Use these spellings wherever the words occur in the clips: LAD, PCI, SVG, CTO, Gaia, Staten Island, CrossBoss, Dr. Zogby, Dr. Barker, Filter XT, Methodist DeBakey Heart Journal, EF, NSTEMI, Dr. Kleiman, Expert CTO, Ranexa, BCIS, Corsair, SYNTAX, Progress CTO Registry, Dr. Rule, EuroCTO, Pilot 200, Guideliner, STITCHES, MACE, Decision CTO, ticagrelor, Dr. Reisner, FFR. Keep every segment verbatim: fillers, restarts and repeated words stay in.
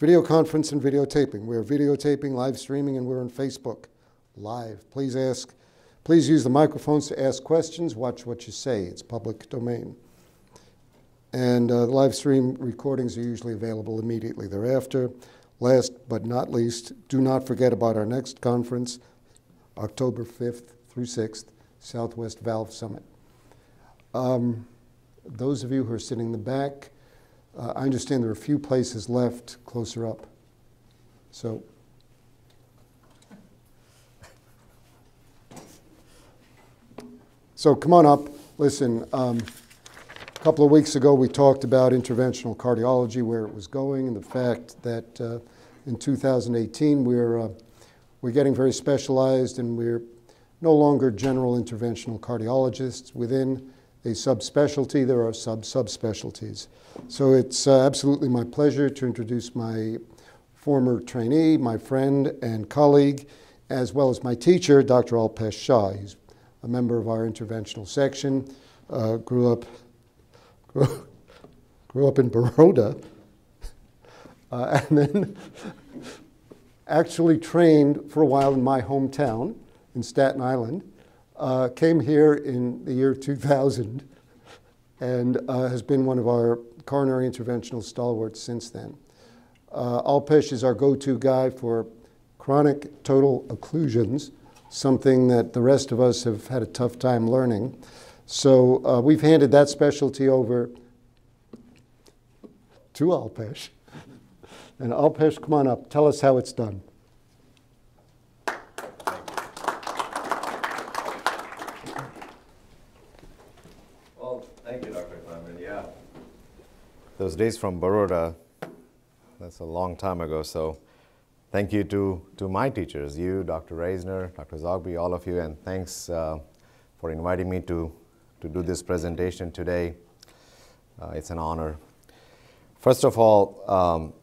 Video conference and videotaping. We're videotaping, live streaming, and we're on Facebook Live. Please ask, please use the microphones to ask questions. Watch what you say. It's public domain. And uh, live stream recordings are usually available immediately thereafter. Last but not least, do not forget about our next conference, October fifth through sixth, Southwest Valve Summit. Um, those of you who are sitting in the back, uh, I understand there are a few places left closer up. So. So come on up. Listen, um, a couple of weeks ago we talked about interventional cardiology, where it was going, and the fact that uh, in two thousand eighteen we're, uh, we're getting very specialized, and we're no longer general interventional cardiologists. Within a subspecialty, there are sub-subspecialties. So it's uh, absolutely my pleasure to introduce my former trainee, my friend and colleague, as well as my teacher, Doctor Alpesh Shah. He's a member of our interventional section, uh, grew up grew, grew up in Baroda, uh, and then actually trained for a while in my hometown in Staten Island, uh, came here in the year two thousand, and uh, has been one of our coronary interventional stalwarts since then. Uh, Alpesh is our go-to guy for chronic total occlusions, something that the rest of us have had a tough time learning. So uh, we've handed that specialty over to Alpesh. And Alpesh, come on up. Tell us how it's done. Well, thank you, Doctor Kleiman. Yeah. Those days from Baroda, that's a long time ago, so thank you to, to my teachers, you, Doctor Reisner, Doctor Zogby, all of you, and thanks uh, for inviting me to, to do this presentation today. Uh, it's an honor. First of all, um,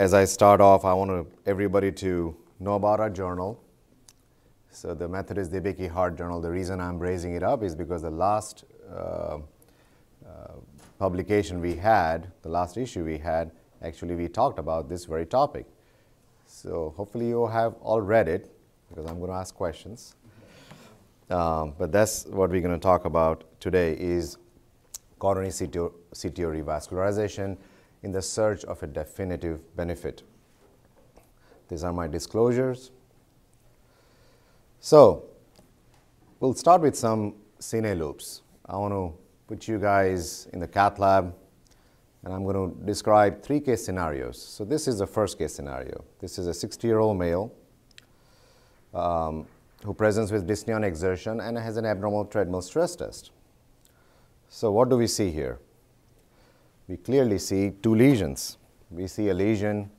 as I start off, I want everybody to know about our journal. So the Methodist DeBakey Heart Journal, the reason I'm raising it up is because the last uh, uh, publication we had, the last issue we had, actually, we talked about this very topic. So hopefully you have all read it, because I'm going to ask questions. Um, but that's what we're going to talk about today, is coronary C T O, C T O revascularization in the search of a definitive benefit. These are my disclosures. So we'll start with some cine loops. I want to put you guys in the cath lab, and I'm going to describe three case scenarios. So this is the first case scenario. This is a sixty-year-old male um, who presents with dyspnea on exertion and has an abnormal treadmill stress test. So what do we see here? We clearly see two lesions. We see a lesion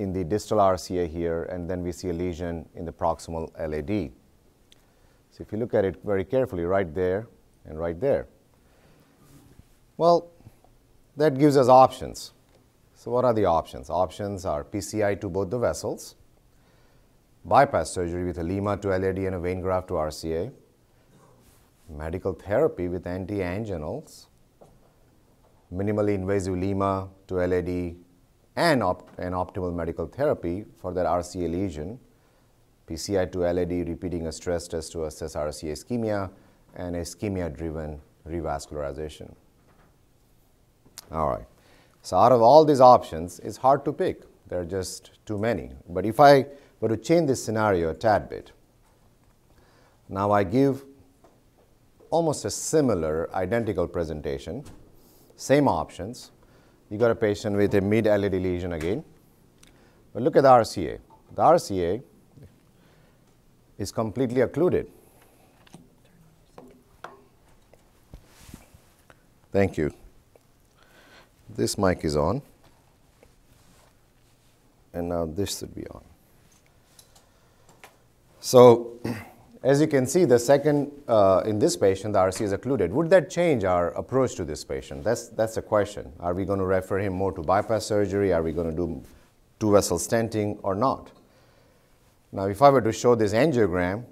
in the distal R C A here, and then we see a lesion in the proximal L A D. So if you look at it very carefully, right there and right there. Well, that gives us options. So what are the options? Options are P C I to both the vessels, bypass surgery with a LIMA to L A D and a vein graft to R C A, medical therapy with anti-anginals, minimally invasive LIMA to L A D, and op an optimal medical therapy for that R C A lesion, P C I to L A D, repeating a stress test to assess R C A ischemia, and ischemia-driven revascularization. All right, so out of all these options, it's hard to pick. There are just too many. But if I were to change this scenario a tad bit, now I give almost a similar, identical presentation, same options. You got a patient with a mid-L A D lesion again. But look at the R C A. The R C A is completely occluded. Thank you. This mic is on, and now this should be on. So as you can see, the second, uh, in this patient, the R C A is occluded. Would that change our approach to this patient? That's, that's the question. Are we going to refer him more to bypass surgery? Are we going to do two-vessel stenting or not? Now, if I were to show this angiogram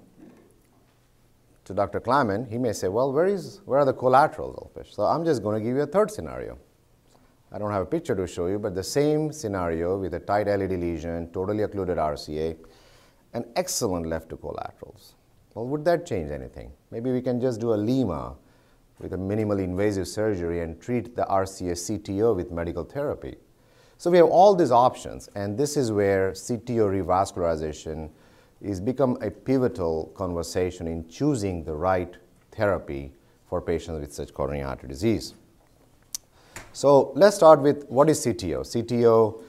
to Doctor Kleiman, he may say, well, where, is, where are the collaterals, Alpesh? So I'm just going to give you a third scenario. I don't have a picture to show you, but the same scenario with a tight L A D lesion, totally occluded R C A, and excellent left two collaterals. Well, would that change anything? Maybe we can just do a LIMA with a minimally invasive surgery and treat the R C A C T O with medical therapy. So we have all these options, and this is where C T O revascularization is become a pivotal conversation in choosing the right therapy for patients with such coronary artery disease. So let's start with what is C T O. C T O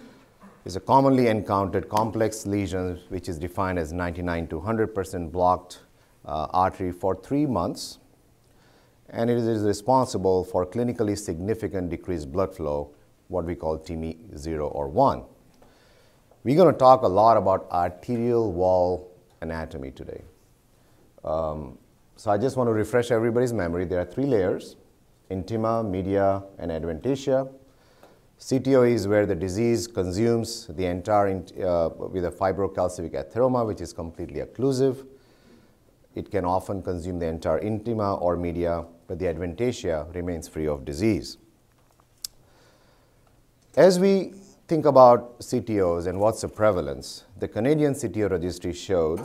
is a commonly encountered complex lesion which is defined as ninety-nine to one hundred percent blocked uh, artery for three months, and it is responsible for clinically significant decreased blood flow, what we call T M I zero or one. We're going to talk a lot about arterial wall anatomy today. Um, so I just want to refresh everybody's memory. There are three layers: intima, media, and adventitia. C T O is where the disease consumes the entire uh, with a fibrocalcific atheroma, which is completely occlusive. It can often consume the entire intima or media, but the adventitia remains free of disease. As we think about C T Os and what's the prevalence, the Canadian C T O registry showed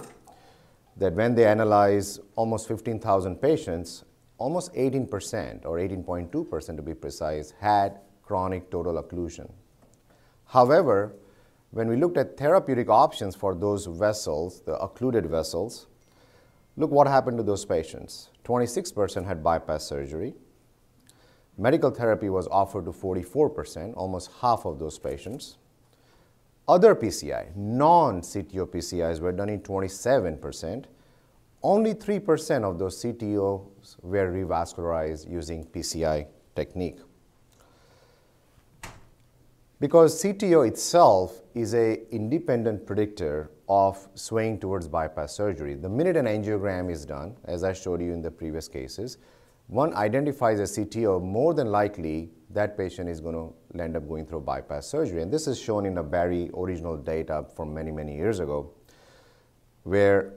that when they analyze almost fifteen thousand patients, almost eighteen percent or eighteen point two percent to be precise had chronic total occlusion. However, when we looked at therapeutic options for those vessels, the occluded vessels, look what happened to those patients. twenty-six percent had bypass surgery. Medical therapy was offered to forty-four percent, almost half of those patients. Other P C I, non-C T O P C Is were done in twenty-seven percent. Only three percent of those C T Os were revascularized using P C I technique. Because C T O itself is an independent predictor of swaying towards bypass surgery. The minute an angiogram is done, as I showed you in the previous cases, one identifies a C T O, more than likely that patient is going to end up going through bypass surgery. And this is shown in a Barry original data from many, many years ago, where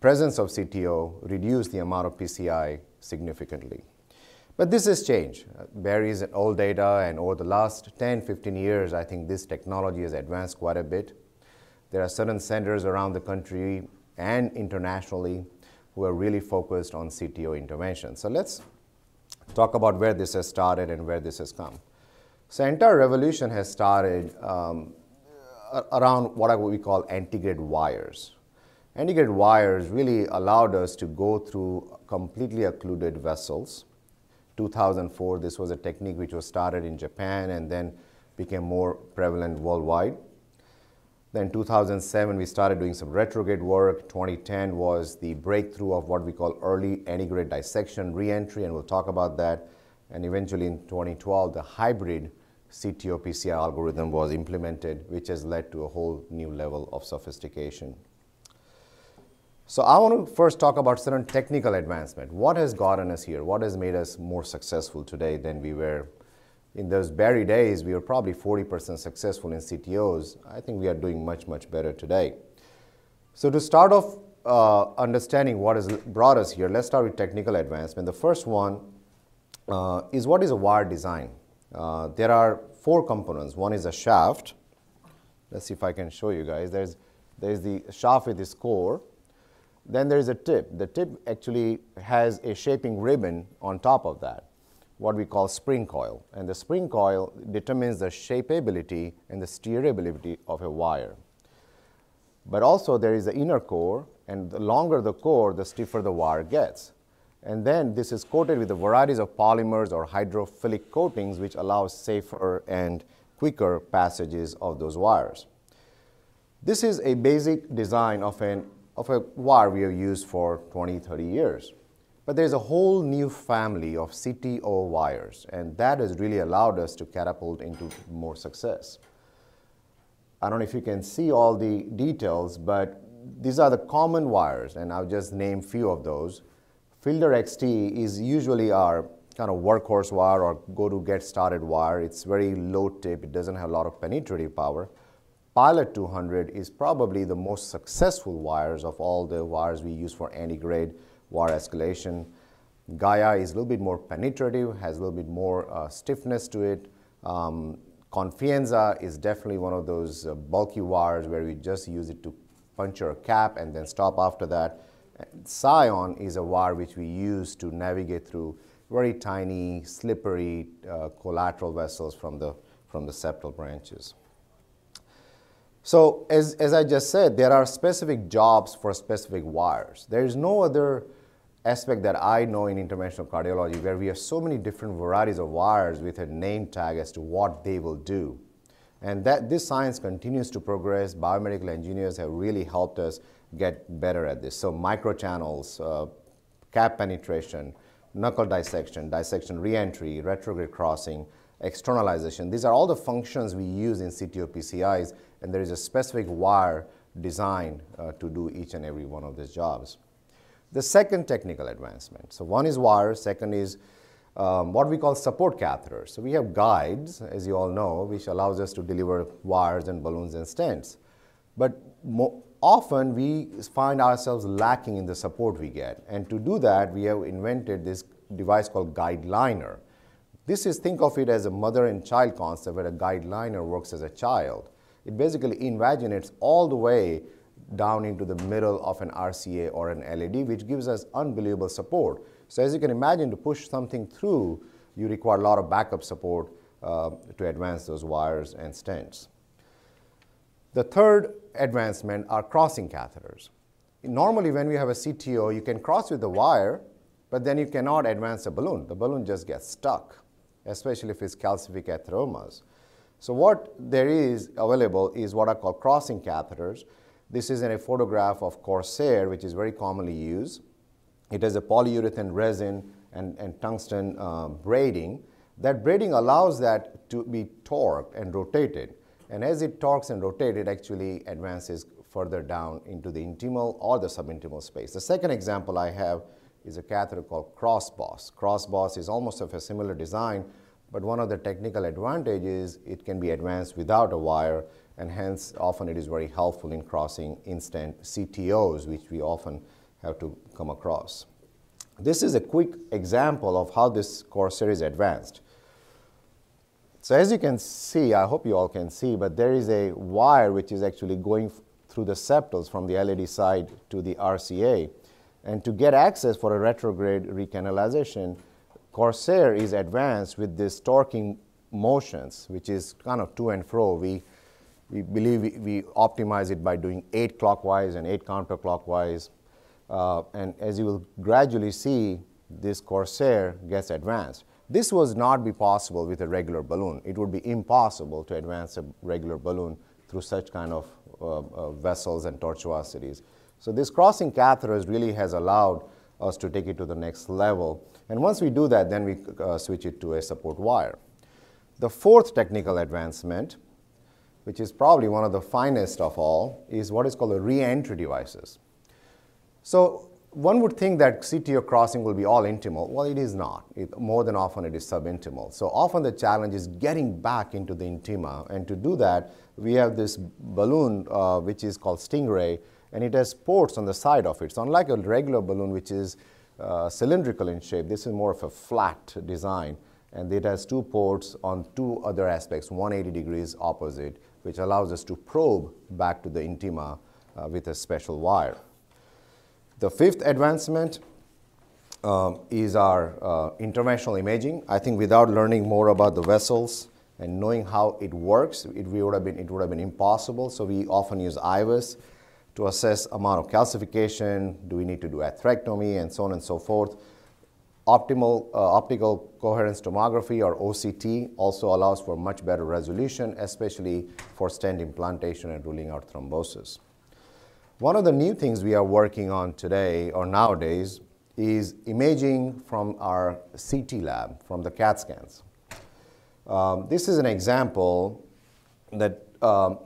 presence of C T O reduced the amount of P C I significantly. But this has changed. Barry's old data, and over the last ten, fifteen years, I think this technology has advanced quite a bit. There are certain centers around the country and internationally who are really focused on C T O intervention. So let's talk about where this has started and where this has come. So entire revolution has started um, around what we call antegrade wires. Antegrade wires really allowed us to go through completely occluded vessels. two thousand four, this was a technique which was started in Japan and then became more prevalent worldwide. Then two thousand seven, we started doing some retrograde work. twenty ten was the breakthrough of what we call early antegrade dissection re-entry, and we'll talk about that. And eventually in twenty twelve, the hybrid C T O P C I algorithm was implemented, which has led to a whole new level of sophistication. So I want to first talk about certain technical advancement. What has gotten us here? What has made us more successful today than we were? In those Barry days, we were probably forty percent successful in C T Os. I think we are doing much, much better today. So to start off uh, understanding what has brought us here, let's start with technical advancement. The first one uh, is what is a wire design? Uh, there are four components. One is a shaft. Let's see if I can show you guys. There's, there's the shaft with its core. Then there's a tip. The tip actually has a shaping ribbon on top of that, what we call spring coil. And the spring coil determines the shapeability and the steerability of a wire. But also there is the inner core, and the longer the core, the stiffer the wire gets. And then this is coated with a varieties of polymers or hydrophilic coatings, which allows safer and quicker passages of those wires. This is a basic design of, an, of a wire we have used for twenty, thirty years. But there's a whole new family of C T O wires, and that has really allowed us to catapult into more success. I don't know if you can see all the details, but these are the common wires, and I'll just name a few of those. Filter X T is usually our kind of workhorse wire or go-to-get-started wire. It's very low tip. It doesn't have a lot of penetrative power. Pilot two hundred is probably the most successful wires of all the wires we use for antegrade wire escalation. Gaia is a little bit more penetrative, has a little bit more uh, stiffness to it. Um, Confianza is definitely one of those uh, bulky wires where we just use it to puncture a cap and then stop after that. Scion is a wire which we use to navigate through very tiny, slippery uh, collateral vessels from the, from the septal branches. So as, as I just said, there are specific jobs for specific wires. There is no other aspect that I know in interventional cardiology where we have so many different varieties of wires with a name tag as to what they will do. And that this science continues to progress. Biomedical engineers have really helped us get better at this. So microchannels, uh, cap penetration, knuckle dissection, dissection reentry, retrograde crossing, externalization. These are all the functions we use in C T O P C Is, and there is a specific wire designed uh, to do each and every one of these jobs. The second technical advancement. So one is wires, second is um, what we call support catheters. So we have guides, as you all know, which allows us to deliver wires and balloons and stents. But mo often we find ourselves lacking in the support we get. And to do that, we have invented this device called guideliner. This is, think of it as a mother and child concept where a guideliner works as a child. It basically invaginates all the way down into the middle of an R C A or an L A D, which gives us unbelievable support. So as you can imagine, to push something through, you require a lot of backup support uh, to advance those wires and stents. The third advancement are crossing catheters. Normally when we have a C T O, you can cross with the wire, but then you cannot advance a balloon. The balloon just gets stuck, especially if it's calcific atheromas. So what there is available is what are called crossing catheters. This is in a photograph of Corsair, which is very commonly used. It has a polyurethane resin and, and tungsten um, braiding. That braiding allows that to be torqued and rotated. And as it torques and rotates, it actually advances further down into the intimal or the subintimal space. The second example I have is a catheter called CrossBoss. CrossBoss is almost of a similar design, but one of the technical advantages is it can be advanced without a wire, and hence often it is very helpful in crossing instant C T Os, which we often have to come across. This is a quick example of how this Corsair is advanced. So as you can see, I hope you all can see, but there is a wire which is actually going through the septals from the L A D side to the R C A. And to get access for a retrograde recanalization, Corsair is advanced with this torquing motions, which is kind of to and fro. We We believe we, we optimize it by doing eight clockwise and eight counterclockwise. Uh, and as you will gradually see, this Corsair gets advanced. This would not be possible with a regular balloon. It would be impossible to advance a regular balloon through such kind of uh, uh, vessels and tortuosities. So this crossing catheters really has allowed us to take it to the next level. And once we do that, then we uh, switch it to a support wire. The fourth technical advancement, which is probably one of the finest of all, is what is called the re-entry devices. So one would think that C T O crossing will be all intimal. Well, it is not. It, more than often it is subintimal. So often the challenge is getting back into the intima. And to do that, we have this balloon, uh, which is called Stingray, and it has ports on the side of it. So unlike a regular balloon, which is uh, cylindrical in shape, this is more of a flat design. And it has two ports on two other aspects, one hundred eighty degrees opposite, which allows us to probe back to the intima uh, with a special wire. The fifth advancement um, is our uh, interventional imaging. I think without learning more about the vessels and knowing how it works, it would have been, it would have been impossible. So we often use I V U S to assess amount of calcification, do we need to do atherectomy, and so on and so forth. Optimal uh, optical coherence tomography, or O C T, also allows for much better resolution, especially for stent implantation and ruling out thrombosis. One of the new things we are working on today, or nowadays, is imaging from our C T lab, from the CAT scans. Um, this is an example that um,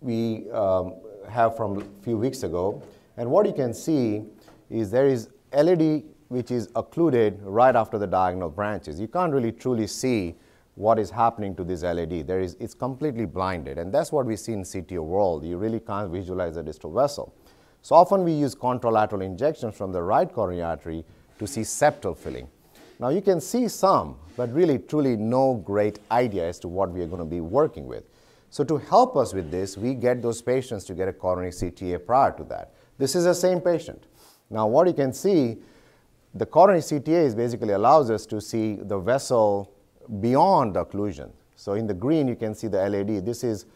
we um, have from a few weeks ago. And what you can see is there is L A D which is occluded right after the diagonal branches. You can't really truly see what is happening to this L A D. There is, it's completely blinded, and that's what we see in C T O world. You really can't visualize the distal vessel. So often we use contralateral injections from the right coronary artery to see septal filling. Now you can see some, but really truly no great idea as to what we are going to be working with. So to help us with this, we get those patients to get a coronary C T A prior to that. This is the same patient. Now what you can see, the coronary C T A is basically allows us to see the vessel beyond occlusion. So in the green, you can see the L A D. This is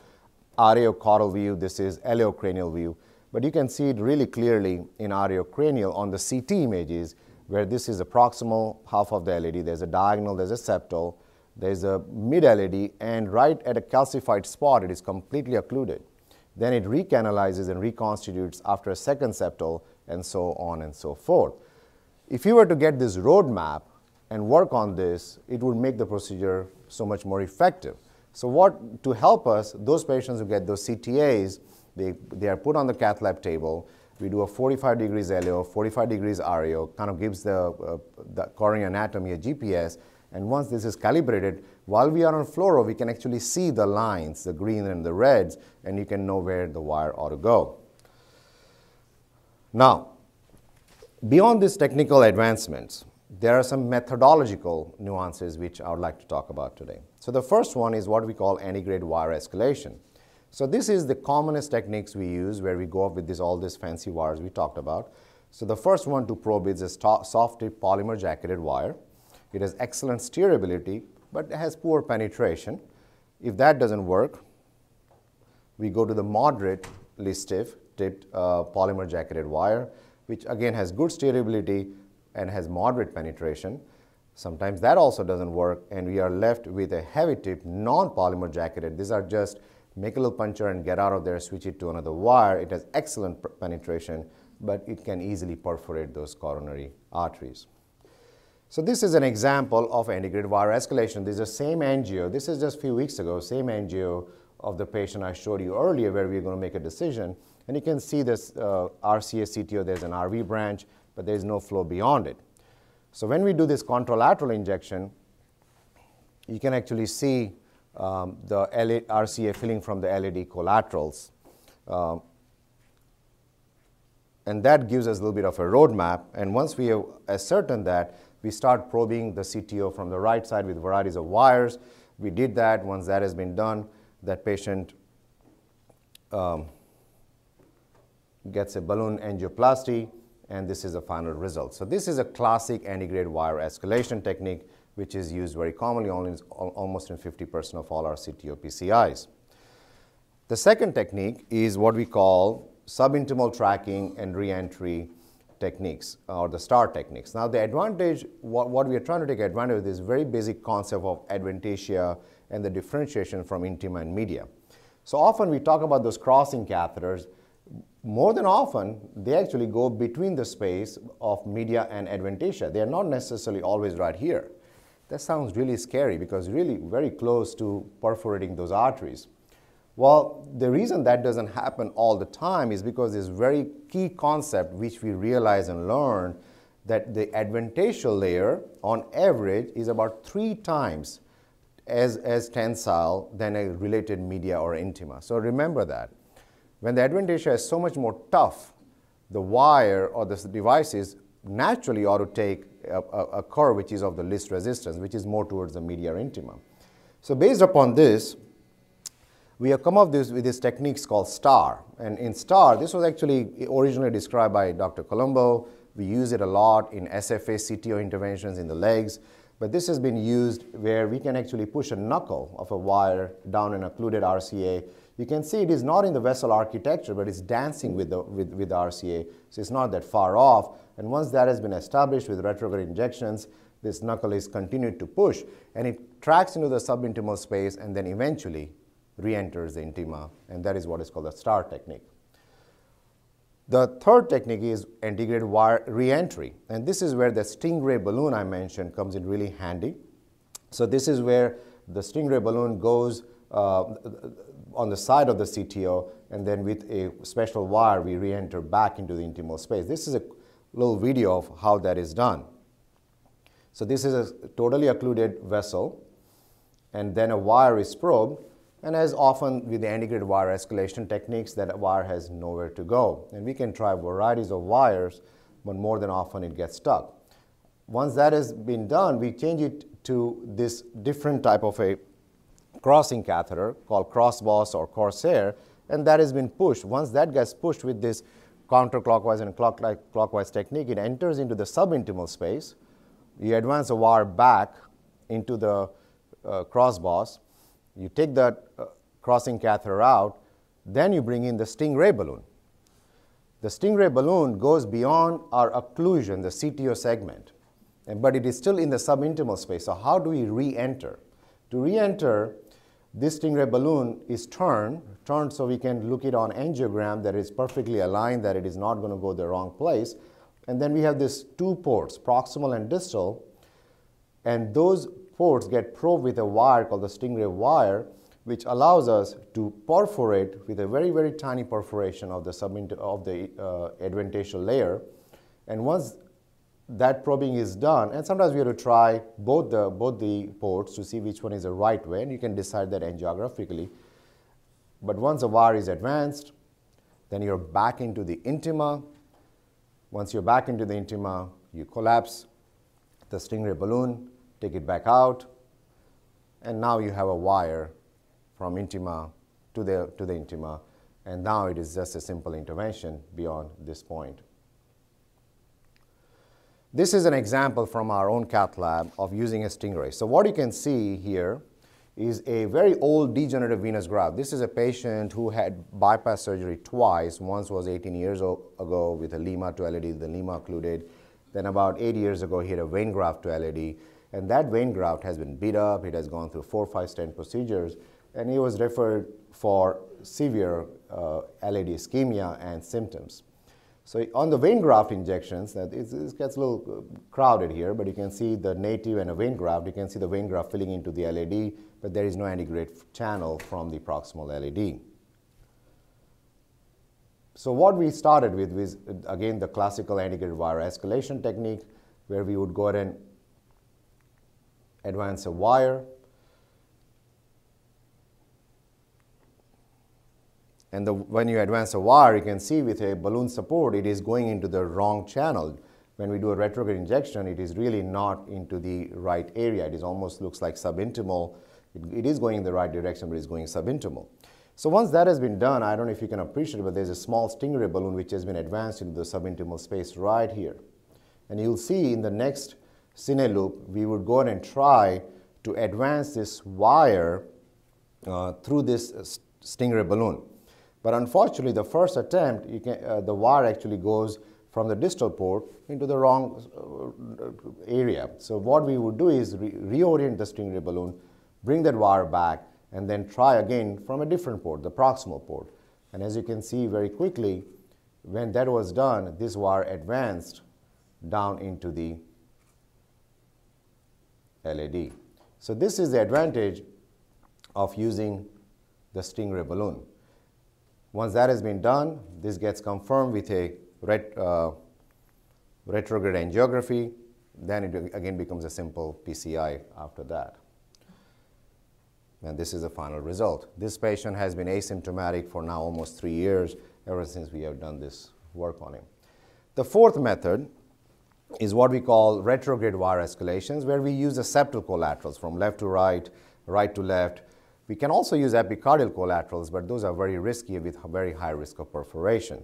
areocaudal view. This is aleocranial view. But you can see it really clearly in areocranial on the C T images, where this is the proximal half of the L A D. There's a diagonal, there's a septal, there's a mid-L A D, and right at a calcified spot, it is completely occluded. Then it recanalizes and reconstitutes after a second septal, and so on and so forth. If you were to get this roadmap and work on this, it would make the procedure so much more effective. So what, to help us, those patients who get those C T As, they, they are put on the cath lab table. We do a forty-five degrees L E O, forty-five degrees R E O, kind of gives the, uh, the coronary anatomy a G P S. And once this is calibrated, while we are on fluoro, we can actually see the lines, the green and the reds, and you can know where the wire ought to go. Now, beyond these technical advancements, there are some methodological nuances which I would like to talk about today. So the first one is what we call anti-grade wire escalation. So this is the commonest techniques we use, where we go up with this, all these fancy wires we talked about. So the first one to probe is a soft tip polymer jacketed wire. It has excellent steerability, but it has poor penetration. If that doesn't work, we go to the moderately stiff tipped uh, polymer jacketed wire, which again has good steerability and has moderate penetration. Sometimes that also doesn't work, and we are left with a heavy tip non-polymer jacketed. These are just make a little puncture and get out of there, switch it to another wire. It has excellent penetration, but it can easily perforate those coronary arteries. So this is an example of anti-grade wire escalation. This is the same angio. This is just a few weeks ago, same angio of the patient I showed you earlier, where we were going to make a decision. And you can see this uh, R C A C T O, there's an R V branch, but there's no flow beyond it. So when we do this contralateral injection, you can actually see um, the R C A filling from the L A D collaterals. Um, and that gives us a little bit of a roadmap. And once we have ascertained that, we start probing the C T O from the right side with varieties of wires. We did that. Once that has been done, that patient um, gets a balloon angioplasty, and this is the final result. So this is a classic anti-grade wire escalation technique, which is used very commonly, only, almost in fifty percent of all our C T O P C Is. The second technique is what we call subintimal tracking and re-entry techniques, or the STAR techniques. Now the advantage, what, what we are trying to take advantage of is this very basic concept of adventitia and the differentiation from intima and media. So often we talk about those crossing catheters. More than often, they actually go between the space of media and adventitia. They are not necessarily always right here. That sounds really scary, because really very close to perforating those arteries. Well, the reason that doesn't happen all the time is because this very key concept which we realize and learn, that the adventitial layer on average is about three times as, as tensile than a related media or intima. So remember that. When the adventitia is so much more tough, the wire or the devices naturally ought to take a, a, a curve which is of the least resistance, which is more towards the media or intima. So based upon this, we have come up with this, with these techniques called STAR. And in STAR, this was actually originally described by Doctor Colombo. We use it a lot in S F A C T O interventions in the legs. But this has been used where we can actually push a knuckle of a wire down an occluded R C A. You can see it is not in the vessel architecture, but it's dancing with the, with, with the R C A. So it's not that far off. And once that has been established with retrograde injections, this knuckle is continued to push. And it tracks into the subintimal space and then eventually re-enters the intima, and that is what is called the STAR technique. The third technique is anti-grade wire re-entry, and this is where the Stingray balloon I mentioned comes in really handy. So this is where the Stingray balloon goes uh, on the side of the C T O, and then with a special wire we re-enter back into the intimal space. This is a little video of how that is done. So this is a totally occluded vessel, and then a wire is probed. And as often with the anti-grade wire escalation techniques, that wire has nowhere to go. And we can try varieties of wires, but more than often it gets stuck. Once that has been done, we change it to this different type of a crossing catheter called CrossBoss or Corsair, and that has been pushed. Once that gets pushed with this counterclockwise and clockwise technique, it enters into the subintimal space. You advance a wire back into the uh, CrossBoss. You take that uh, crossing catheter out, then you bring in the Stingray balloon. The Stingray balloon goes beyond our occlusion, the C T O segment, and, but it is still in the subintimal space. So how do we re-enter? To re-enter, this Stingray balloon is turned, turned so we can look it on angiogram that is perfectly aligned, that it is not going to go the wrong place. And then we have these two ports, proximal and distal, and those ports get probed with a wire called the Stingray wire, which allows us to perforate with a very, very tiny perforation of the, of the uh, adventitial layer. And once that probing is done, and sometimes we have to try both the, both the ports to see which one is the right way, and you can decide that angiographically. But once the wire is advanced, then you're back into the intima. Once you're back into the intima, you collapse the Stingray balloon, take it back out, and now you have a wire from intima to the, to the intima, and now it is just a simple intervention beyond this point. This is an example from our own cath lab of using a Stingray. So what you can see here is a very old degenerative venous graft. This is a patient who had bypass surgery twice. Once was eighteen years ago with a LIMA to L A D, the LIMA occluded. Then about eight years ago, he had a vein graft to L A D. And that vein graft has been beat up. It has gone through four, five stent procedures. And he was referred for severe uh, L A D ischemia and symptoms. So on the vein graft injections, that is, it gets a little crowded here, but you can see the native and a vein graft. You can see the vein graft filling into the L A D, but there is no antegrade channel from the proximal L A D. So what we started with was, again, the classical antegrade wire escalation technique, where we would go ahead and advance a wire. And the, when you advance a wire, you can see with a balloon support, it is going into the wrong channel. When we do a retrograde injection, it is really not into the right area. It is almost looks like subintimal. It, it is going in the right direction, but it is going subintimal. So once that has been done, I don't know if you can appreciate it, but there's a small Stingray balloon which has been advanced into the subintimal space right here. And you'll see in the next cine loop, we would go ahead and try to advance this wire uh, through this uh, Stingray balloon. But unfortunately, the first attempt, you can, uh, the wire actually goes from the distal port into the wrong uh, area. So what we would do is re reorient the Stingray balloon, bring that wire back, and then try again from a different port, the proximal port. And as you can see very quickly, when that was done, this wire advanced down into the L A D. So this is the advantage of using the Stingray balloon. Once that has been done, this gets confirmed with a ret, uh, retrograde angiography. Then it again becomes a simple P C I after that. And this is the final result. This patient has been asymptomatic for now almost three years, ever since we have done this work on him. The fourth method is what we call retrograde wire escalations, where we use the septal collaterals from left to right, right to left. We can also use epicardial collaterals, but those are very risky with very high risk of perforation.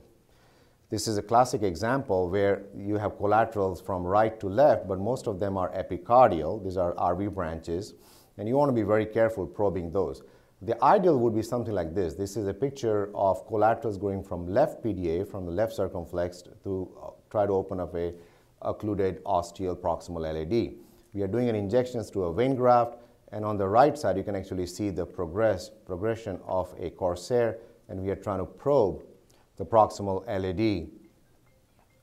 This is a classic example where you have collaterals from right to left, but most of them are epicardial. These are R V branches, and you want to be very careful probing those. The ideal would be something like this. This is a picture of collaterals going from left P D A, from the left circumflex, to try to open up a occluded ostial proximal L A D. We are doing an injections to a vein graft, and on the right side, you can actually see the progress, progression of a Corsair, and we are trying to probe the proximal L A D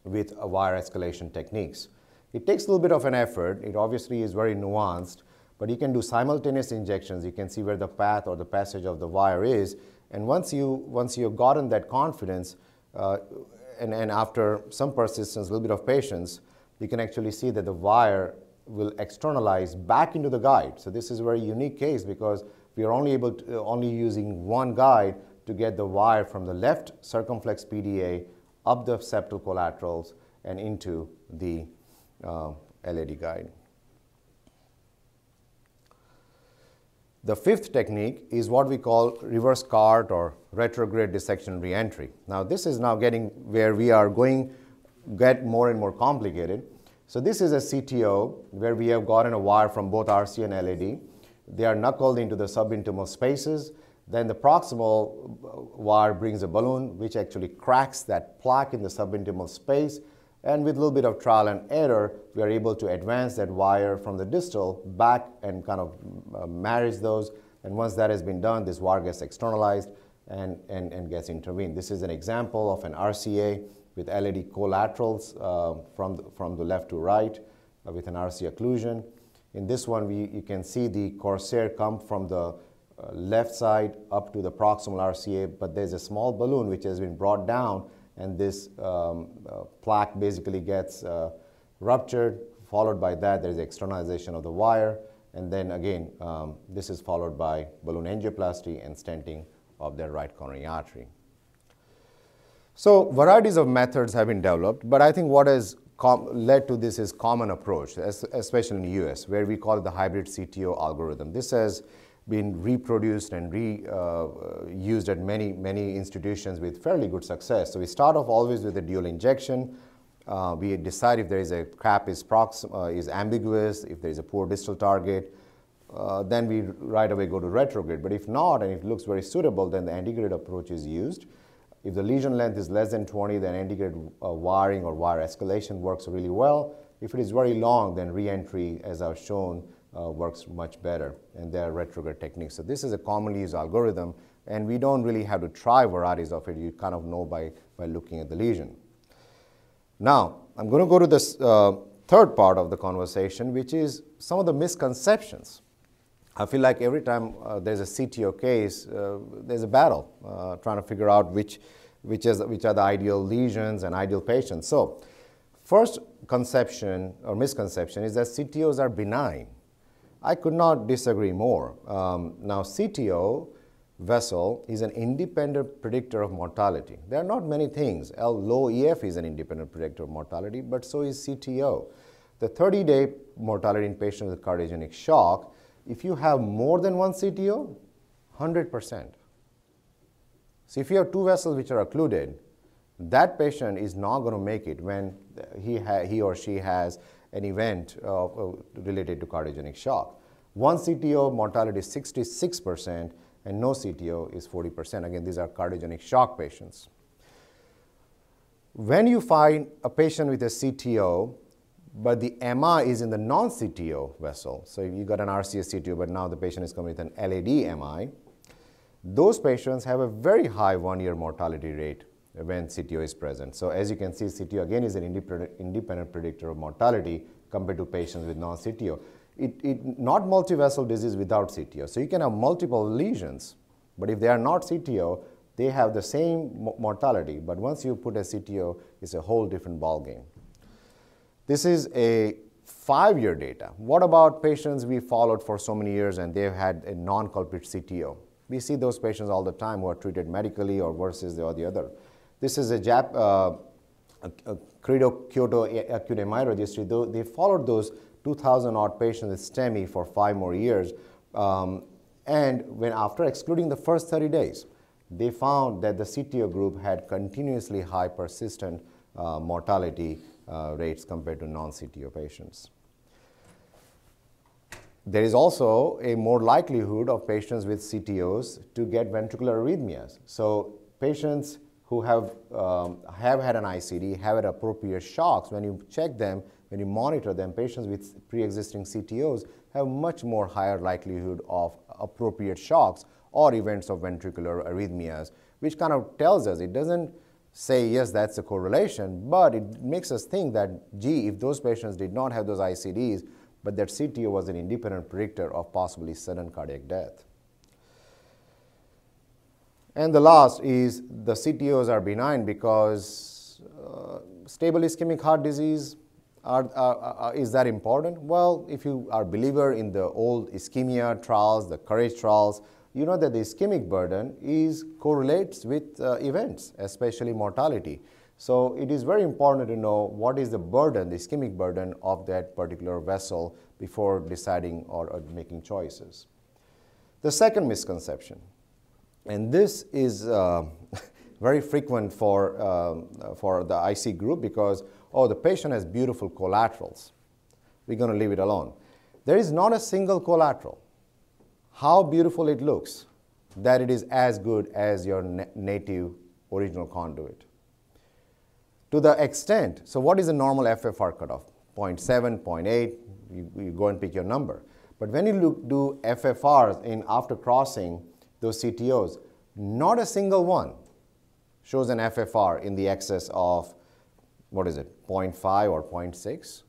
with a wire escalation techniques. It takes a little bit of an effort. It obviously is very nuanced, but you can do simultaneous injections. You can see where the path or the passage of the wire is, and once, you, once you've gotten that confidence, uh, and, and after some persistence, a little bit of patience, you can actually see that the wire will externalize back into the guide. So this is a very unique case because we are only able to, uh, only using one guide to get the wire from the left circumflex P D A up the septal collaterals and into the uh, L A D guide. The fifth technique is what we call reverse cart or retrograde dissection reentry. Now this is now getting where we are going get more and more complicated. So this is a C T O where we have gotten a wire from both R C A and L A D. They are knuckled into the subintimal spaces. Then the proximal wire brings a balloon which actually cracks that plaque in the subintimal space. And with a little bit of trial and error, we are able to advance that wire from the distal back and kind of uh, marriage those. And once that has been done, this wire gets externalized and, and, and gets intervened. This is an example of an R C A with L A D collaterals uh, from, the, from the left to right uh, with an R C A occlusion. In this one, we, you can see the Corsair come from the uh, left side up to the proximal R C A, but there's a small balloon which has been brought down, and this um, uh, plaque basically gets uh, ruptured. Followed by that, there's externalization of the wire, and then again, um, this is followed by balloon angioplasty and stenting of their right coronary artery. So varieties of methods have been developed, but I think what has led to this is common approach, as especially in the U S, where we call it the hybrid C T O algorithm. This has been reproduced and reused uh, at many, many institutions with fairly good success. So we start off always with a dual injection. Uh, we decide if there is a cap is, uh, is ambiguous, if there is a poor distal target. Uh, then we right away go to retrograde. But if not, and if it looks very suitable, then the antegrade approach is used. If the lesion length is less than twenty, then antegrade uh, wiring or wire escalation works really well. If it is very long, then re-entry, as I've shown, Uh, works much better, and there are retrograde techniques. So this is a commonly used algorithm, and we don't really have to try varieties of it. You kind of know by, by looking at the lesion. Now, I'm going to go to this uh, third part of the conversation, which is some of the misconceptions. I feel like every time uh, there's a C T O case, uh, there's a battle uh, trying to figure out which, which, is, which are the ideal lesions and ideal patients. So first conception or misconception is that C T Os are benign. I could not disagree more. Um, now, C T O vessel is an independent predictor of mortality. There are not many things. L low E F is an independent predictor of mortality, but so is C T O. The thirty-day mortality in patients with cardiogenic shock, if you have more than one C T O, one hundred percent. So if you have two vessels which are occluded, that patient is not going to make it when he, ha he or she has an event uh, related to cardiogenic shock. One C T O mortality is sixty-six percent and no C T O is forty percent. Again, these are cardiogenic shock patients. When you find a patient with a C T O, but the M I is in the non-C T O vessel, so if you got an R C A C T O, but now the patient is coming with an L A D M I, those patients have a very high one-year mortality rate when C T O is present. So as you can see, C T O again is an independent predictor of mortality compared to patients with non-C T O. It, it not multivessel disease without C T O. So you can have multiple lesions, but if they are not C T O, they have the same mortality. But once you put a C T O, it's a whole different ballgame. This is a five-year data. What about patients we followed for so many years and they've had a non-culprit C T O? We see those patients all the time who are treated medically or versus the or the other. This is a Jap, uh, a, a Credo Kyoto Acute M I Registry. They followed those two thousand odd patients with STEMI for five more years. Um, and when after excluding the first thirty days, they found that the C T O group had continuously high persistent uh, mortality uh, rates compared to non-C T O patients. There is also a more likelihood of patients with C T Os to get ventricular arrhythmias. So patients who have, um, have had an I C D, have had appropriate shocks, when you check them, when you monitor them, patients with pre-existing C T Os have much more higher likelihood of appropriate shocks or events of ventricular arrhythmias, which kind of tells us, it doesn't say, yes, that's a correlation, but it makes us think that, gee, if those patients did not have those I C Ds, but that C T O was an independent predictor of possibly sudden cardiac death. And the last is the C T Os are benign because uh, stable ischemic heart disease, are, are, are, is that important? Well, if you are a believer in the old ischemia trials, the COURAGE trials, you know that the ischemic burden is correlates with uh, events, especially mortality. So it is very important to know what is the burden, the ischemic burden of that particular vessel before deciding or, or making choices. The second misconception, and this is uh, very frequent for, uh, for the I C group because, oh, the patient has beautiful collaterals. We're going to leave it alone. There is not a single collateral, how beautiful it looks, that it is as good as your na native original conduit. To the extent, so what is the normal F F R cutoff? zero point seven, zero point eight, you, you go and pick your number. But when you look, do F F Rs in after crossing those C T Os, not a single one shows an F F R in the excess of, what is it, zero point five or zero point six?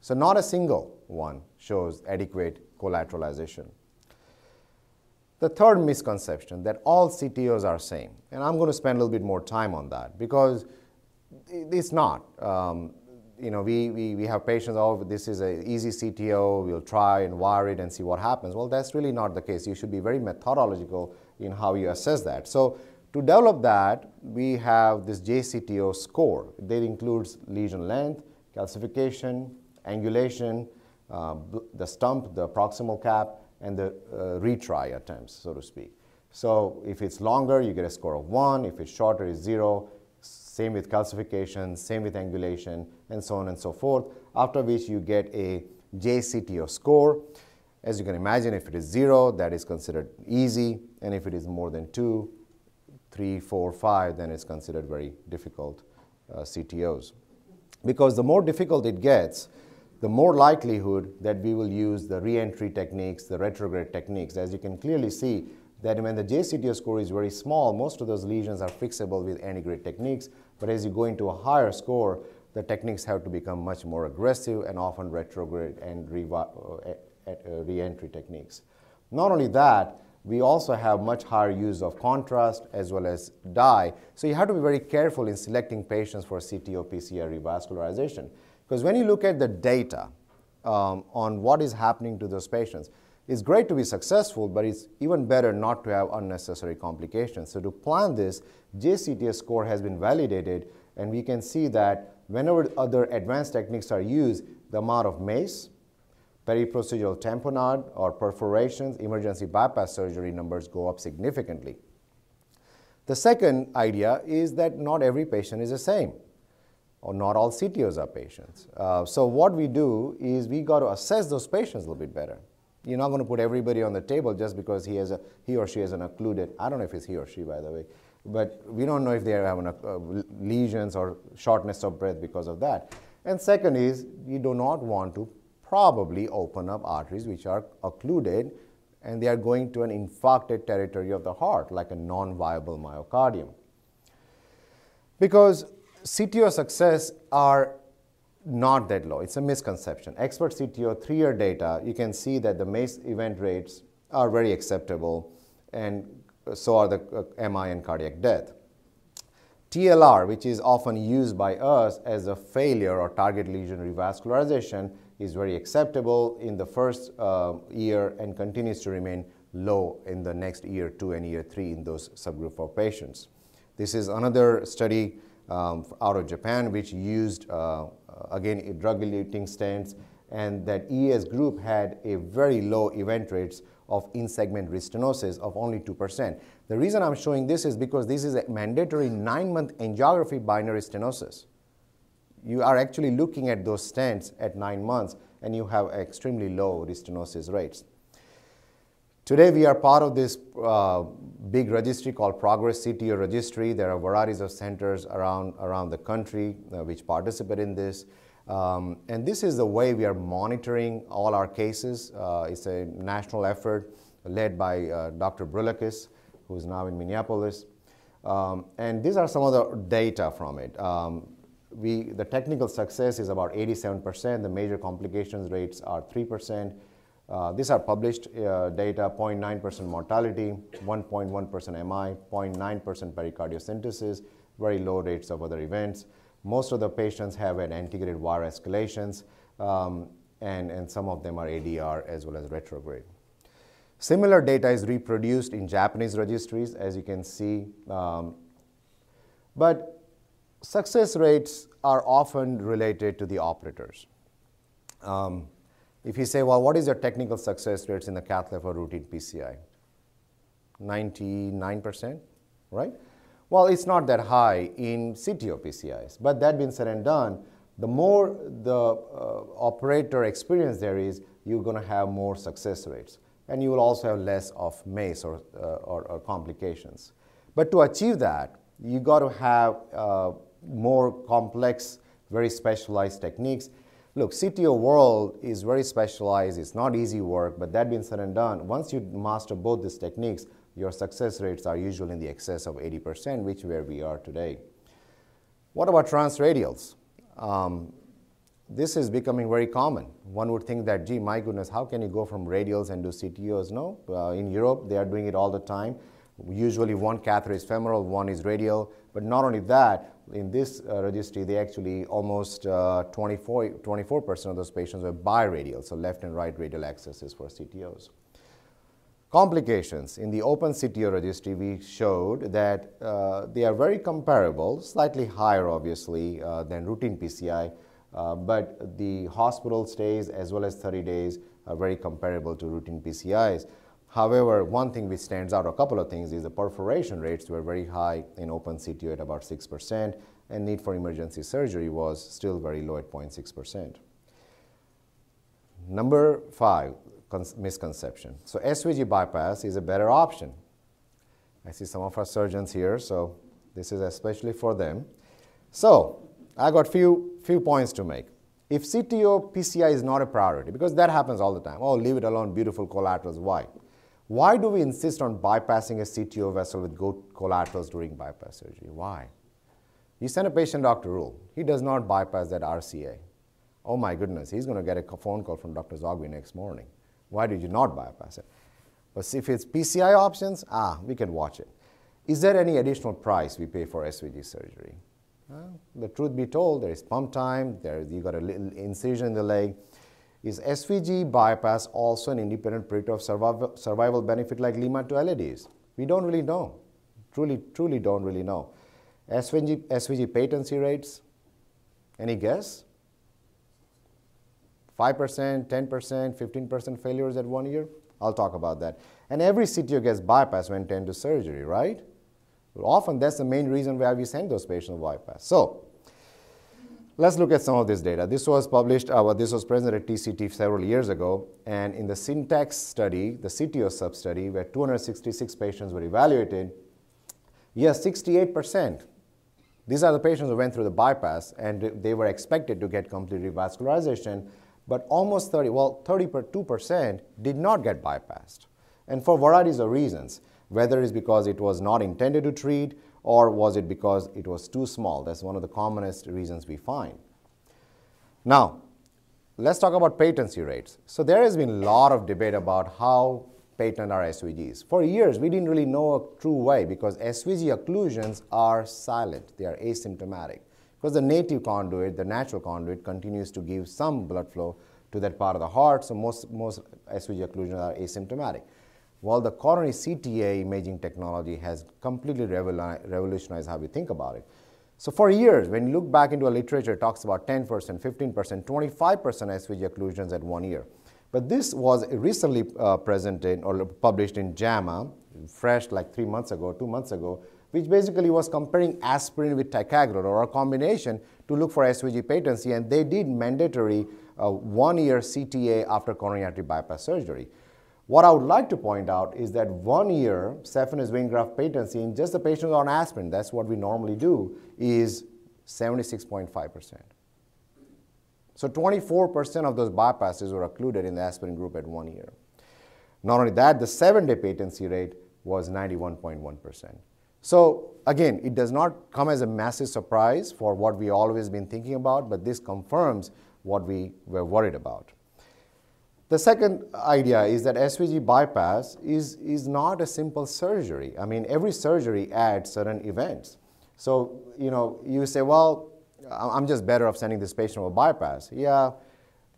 So not a single one shows adequate collateralization. The third misconception, that all C T Os are same, and I'm going to spend a little bit more time on that because it's not. Um, you know, we, we, we have patients, oh, this is an easy C T O, we'll try and wire it and see what happens. Well, that's really not the case. You should be very methodological in how you assess that. So to develop that, we have this J C T O score. That includes lesion length, calcification, angulation, uh, the stump, the proximal cap, and the uh, retry attempts, so to speak. So if it's longer, you get a score of one. If it's shorter, it's zero. Same with calcification, same with angulation, and so on and so forth, after which you get a J C T O score. As you can imagine, if it is zero, that is considered easy, and if it is more than two, three, four, five, then it's considered very difficult uh, C T Os. Because the more difficult it gets, the more likelihood that we will use the re-entry techniques, the retrograde techniques. As you can clearly see, that when the J C T O score is very small, most of those lesions are fixable with antegrade techniques. But as you go into a higher score, the techniques have to become much more aggressive and often retrograde and re-entry techniques. Not only that, we also have much higher use of contrast as well as dye. So you have to be very careful in selecting patients for C T O P C I revascularization. Because when you look at the data um, on what is happening to those patients, it's great to be successful, but it's even better not to have unnecessary complications. So to plan this, J C T O score has been validated, and we can see that whenever other advanced techniques are used, the amount of MACE, periprocedural tamponade, or perforations, emergency bypass surgery numbers go up significantly. The second idea is that not every patient is the same, or not all C T Os are patients. Uh, so what we do is we got to assess those patients a little bit better. You're not going to put everybody on the table just because he, has a, he or she has an occluded, I don't know if it's he or she, by the way, but we don't know if they have an, uh, lesions or shortness of breath because of that. And second is, you do not want to probably open up arteries which are occluded and they are going to an infarcted territory of the heart, like a non-viable myocardium. Because C T O success are not that low. It's a misconception. Expert C T O three-year data, you can see that the MACE event rates are very acceptable, and so are the M I and cardiac death. T L R, which is often used by us as a failure or target lesion revascularization, is very acceptable in the first uh, year and continues to remain low in the next year two and year three in those subgroup of patients. This is another study Um, out of Japan, which used, uh, again, drug-eluting stents, and that E S group had a very low event rates of in-segment restenosis of only two percent. The reason I'm showing this is because this is a mandatory nine-month angiography binary stenosis. You are actually looking at those stents at nine months, and you have extremely low restenosis rates. Today, we are part of this uh, big registry called Progress C T O Registry. There are varieties of centers around, around the country uh, which participate in this. Um, and this is the way we are monitoring all our cases. Uh, it's a national effort led by uh, Doctor Brulakis, who is now in Minneapolis. Um, and these are some of the data from it. Um, we, the technical success is about eighty-seven percent. The major complications rates are three percent. Uh, these are published uh, data, zero point nine percent mortality, one point one percent M I, zero point nine percent pericardiocentesis, very low rates of other events. Most of the patients have an antegrade wire escalations, um, and, and some of them are A D R as well as retrograde. Similar data is reproduced in Japanese registries, as you can see. Um, but success rates are often related to the operators. Um, if you say, well, what is your technical success rates in the cath lab for routine P C I? ninety-nine percent, right? Well, it's not that high in C T O P C Is, but that being said and done, the more the uh, operator experience there is, you're going to have more success rates, and you will also have less of MACE or, uh, or, or complications. But to achieve that, you got to have uh, more complex, very specialized techniques. Look, C T O world is very specialized. It's not easy work, but that being said and done, once you master both these techniques, your success rates are usually in the excess of eighty percent, which is where we are today. What about transradials? Um, this is becoming very common. One would think that, gee, my goodness, how can you go from radials and do C T Os? No, uh, in Europe, they are doing it all the time. Usually one catheter is femoral, one is radial, but not only that, in this uh, registry, they actually almost uh, twenty-four percent of those patients are biradial, so left and right radial accesses for C T Os. Complications. In the Open C T O registry, we showed that uh, they are very comparable, slightly higher, obviously, uh, than routine P C I, uh, but the hospital stays as well as thirty days are very comparable to routine P C Is. However, one thing which stands out, a couple of things, is the perforation rates were very high in Open C T O at about six percent, and need for emergency surgery was still very low at zero point six percent. Number five, misconception. So S V G bypass is a better option. I see some of our surgeons here, so this is especially for them. So I got few, few points to make. If C T O P C I is not a priority, because that happens all the time, oh, leave it alone, beautiful collaterals, why? Why do we insist on bypassing a C T O vessel with good collaterals during bypass surgery? Why? You send a patient Doctor Rule. He does not bypass that R C A. Oh my goodness, he's going to get a phone call from Doctor Zogby next morning. Why did you not bypass it? But if it's P C I options, ah, we can watch it. Is there any additional price we pay for S V G surgery? Well, the truth be told, there is pump time, there, you got a little incision in the leg. Is S V G bypass also an independent predictor of survival, survival benefit like LIMA to L A D is? We don't really know. Truly, truly don't really know. S V G, S V G patency rates, any guess? five percent, ten percent, fifteen percent failures at one year? I'll talk about that. And every C T O gets bypass when turned to surgery, right? Well, often that's the main reason why we send those patients to bypass. So, let's look at some of this data. This was published, uh, well, this was presented at T C T several years ago, and in the SYNTAX study, the C T O sub-study, where two hundred sixty-six patients were evaluated, yes, sixty-eight percent. These are the patients who went through the bypass, and they were expected to get complete revascularization, but almost thirty, well, thirty-two percent did not get bypassed, and for varieties of reasons, whether it's because it was not intended to treat, or was it because it was too small? That's one of the commonest reasons we find. Now, let's talk about patency rates. So there has been a lot of debate about how patent are S V Gs. For years, we didn't really know a true way because S V G occlusions are silent. They are asymptomatic. Because the native conduit, the natural conduit, continues to give some blood flow to that part of the heart, so most, most S V G occlusions are asymptomatic. Well, the coronary C T A imaging technology has completely revolutionized how we think about it. So for years, when you look back into our literature, it talks about ten percent, fifteen percent, twenty-five percent S V G occlusions at one year. But this was recently uh, presented or published in JAMA, fresh like three months ago, two months ago, which basically was comparing aspirin with ticagrelor or a combination to look for S V G patency, and they did mandatory uh, one-year C T A after coronary artery bypass surgery. What I would like to point out is that one year saphenous vein graft patency in just the patients on aspirin, that's what we normally do, is seventy-six point five percent. So twenty-four percent of those bypasses were occluded in the aspirin group at one year. Not only that, the seven-day patency rate was ninety-one point one percent. So again, it does not come as a massive surprise for what we always been thinking about, but this confirms what we were worried about. The second idea is that S V G bypass is, is not a simple surgery. I mean, every surgery adds certain events. So, you know, you say, well, I'm just better off sending this patient with bypass. Yeah,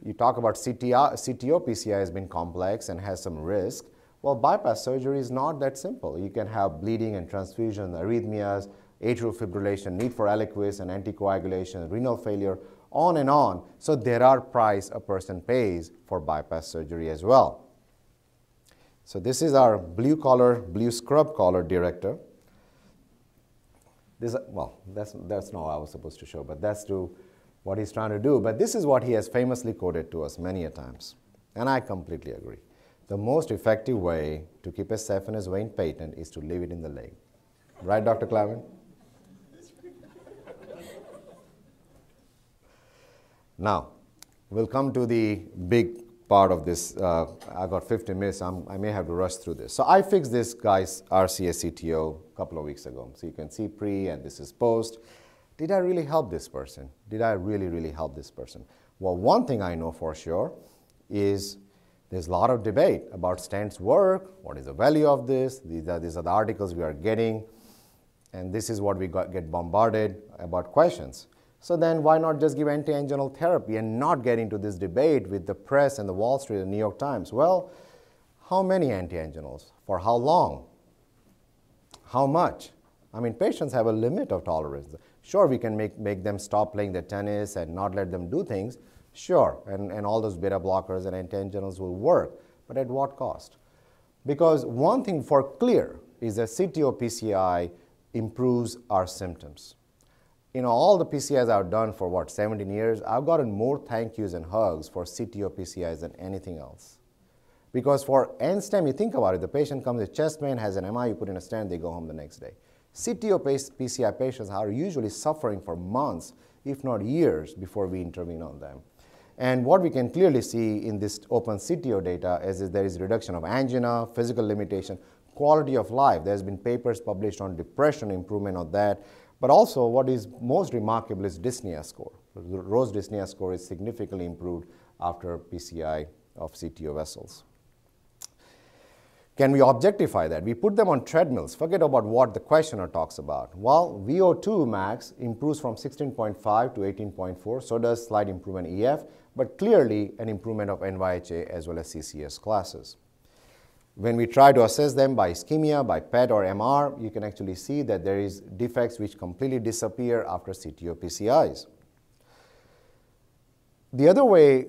you talk about C T O, C T O P C I has been complex and has some risk. Well, bypass surgery is not that simple. You can have bleeding and transfusion, arrhythmias, atrial fibrillation, need for Eliquis and anticoagulation, renal failure, on and on. So there are price a person pays for bypass surgery as well. So this is our blue collar, blue scrub collar director. This, well, that's, that's not what I was supposed to show, but that's to what he's trying to do. But this is what he has famously quoted to us many a times, and I completely agree. The most effective way to keep a saphenous vein patent is to leave it in the leg. Right, Doctor Kleiman? Now, we'll come to the big part of this. Uh, I got fifteen minutes. I'm, I may have to rush through this. So I fixed this guy's R C A C T O a couple of weeks ago. So you can see pre and this is post. Did I really help this person? Did I really, really help this person? Well, one thing I know for sure is there's a lot of debate about stents work. What is the value of this? These are, these are the articles we are getting. And this is what we got, get bombarded about questions. So then why not just give anti-anginal therapy and not get into this debate with the press and the Wall Street and New York Times? Well, how many anti-anginals? For how long? How much? I mean, patients have a limit of tolerance. Sure, we can make, make them stop playing their tennis and not let them do things. Sure, and, and all those beta blockers and anti-anginals will work, but at what cost? Because one thing for clear is that C T O P C I improves our symptoms. You know, all the P C Is I've done for, what, seventeen years, I've gotten more thank yous and hugs for C T O P C Is than anything else. Because for N STEM, you think about it, the patient comes with chest pain, has an M I, you put in a stent, they go home the next day. C T O P C I patients are usually suffering for months, if not years, before we intervene on them. And what we can clearly see in this Open C T O data is, is there is reduction of angina, physical limitation, quality of life. There's been papers published on depression, improvement of that. But also, what is most remarkable is dyspnea score. The Rose dyspnea score is significantly improved after P C I of C T O vessels. Can we objectify that? We put them on treadmills. Forget about what the questioner talks about. Well, V O two max improves from sixteen point five to eighteen point four, so does slight improvement E F, but clearly an improvement of N Y H A as well as C C S classes. When we try to assess them by ischemia, by P E T or M R, you can actually see that there is defects which completely disappear after C T O P C Is. The other way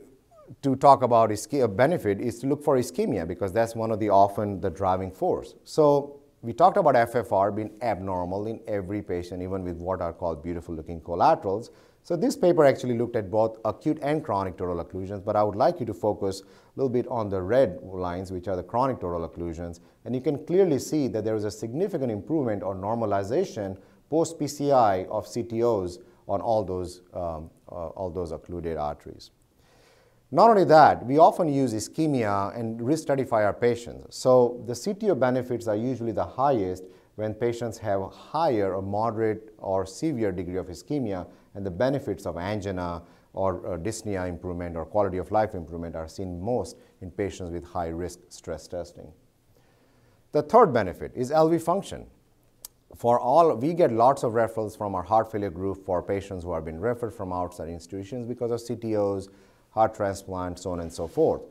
to talk about benefit is to look for ischemia, because that's one of the often the driving force. So we talked about F F R being abnormal in every patient, even with what are called beautiful looking collaterals. So this paper actually looked at both acute and chronic total occlusions, but I would like you to focus a little bit on the red lines, which are the chronic total occlusions, and you can clearly see that there is a significant improvement or normalization post-P C I of C T Os on all those, um, uh, all those occluded arteries. Not only that, we often use ischemia and risk stratify our patients. So the C T O benefits are usually the highest when patients have a higher or moderate or severe degree of ischemia, and the benefits of angina or uh, dyspnea improvement or quality of life improvement are seen most in patients with high-risk stress testing. The third benefit is L V function. For all, we get lots of referrals from our heart failure group for patients who have been referred from outside institutions because of C T Os, heart transplant, so on and so forth.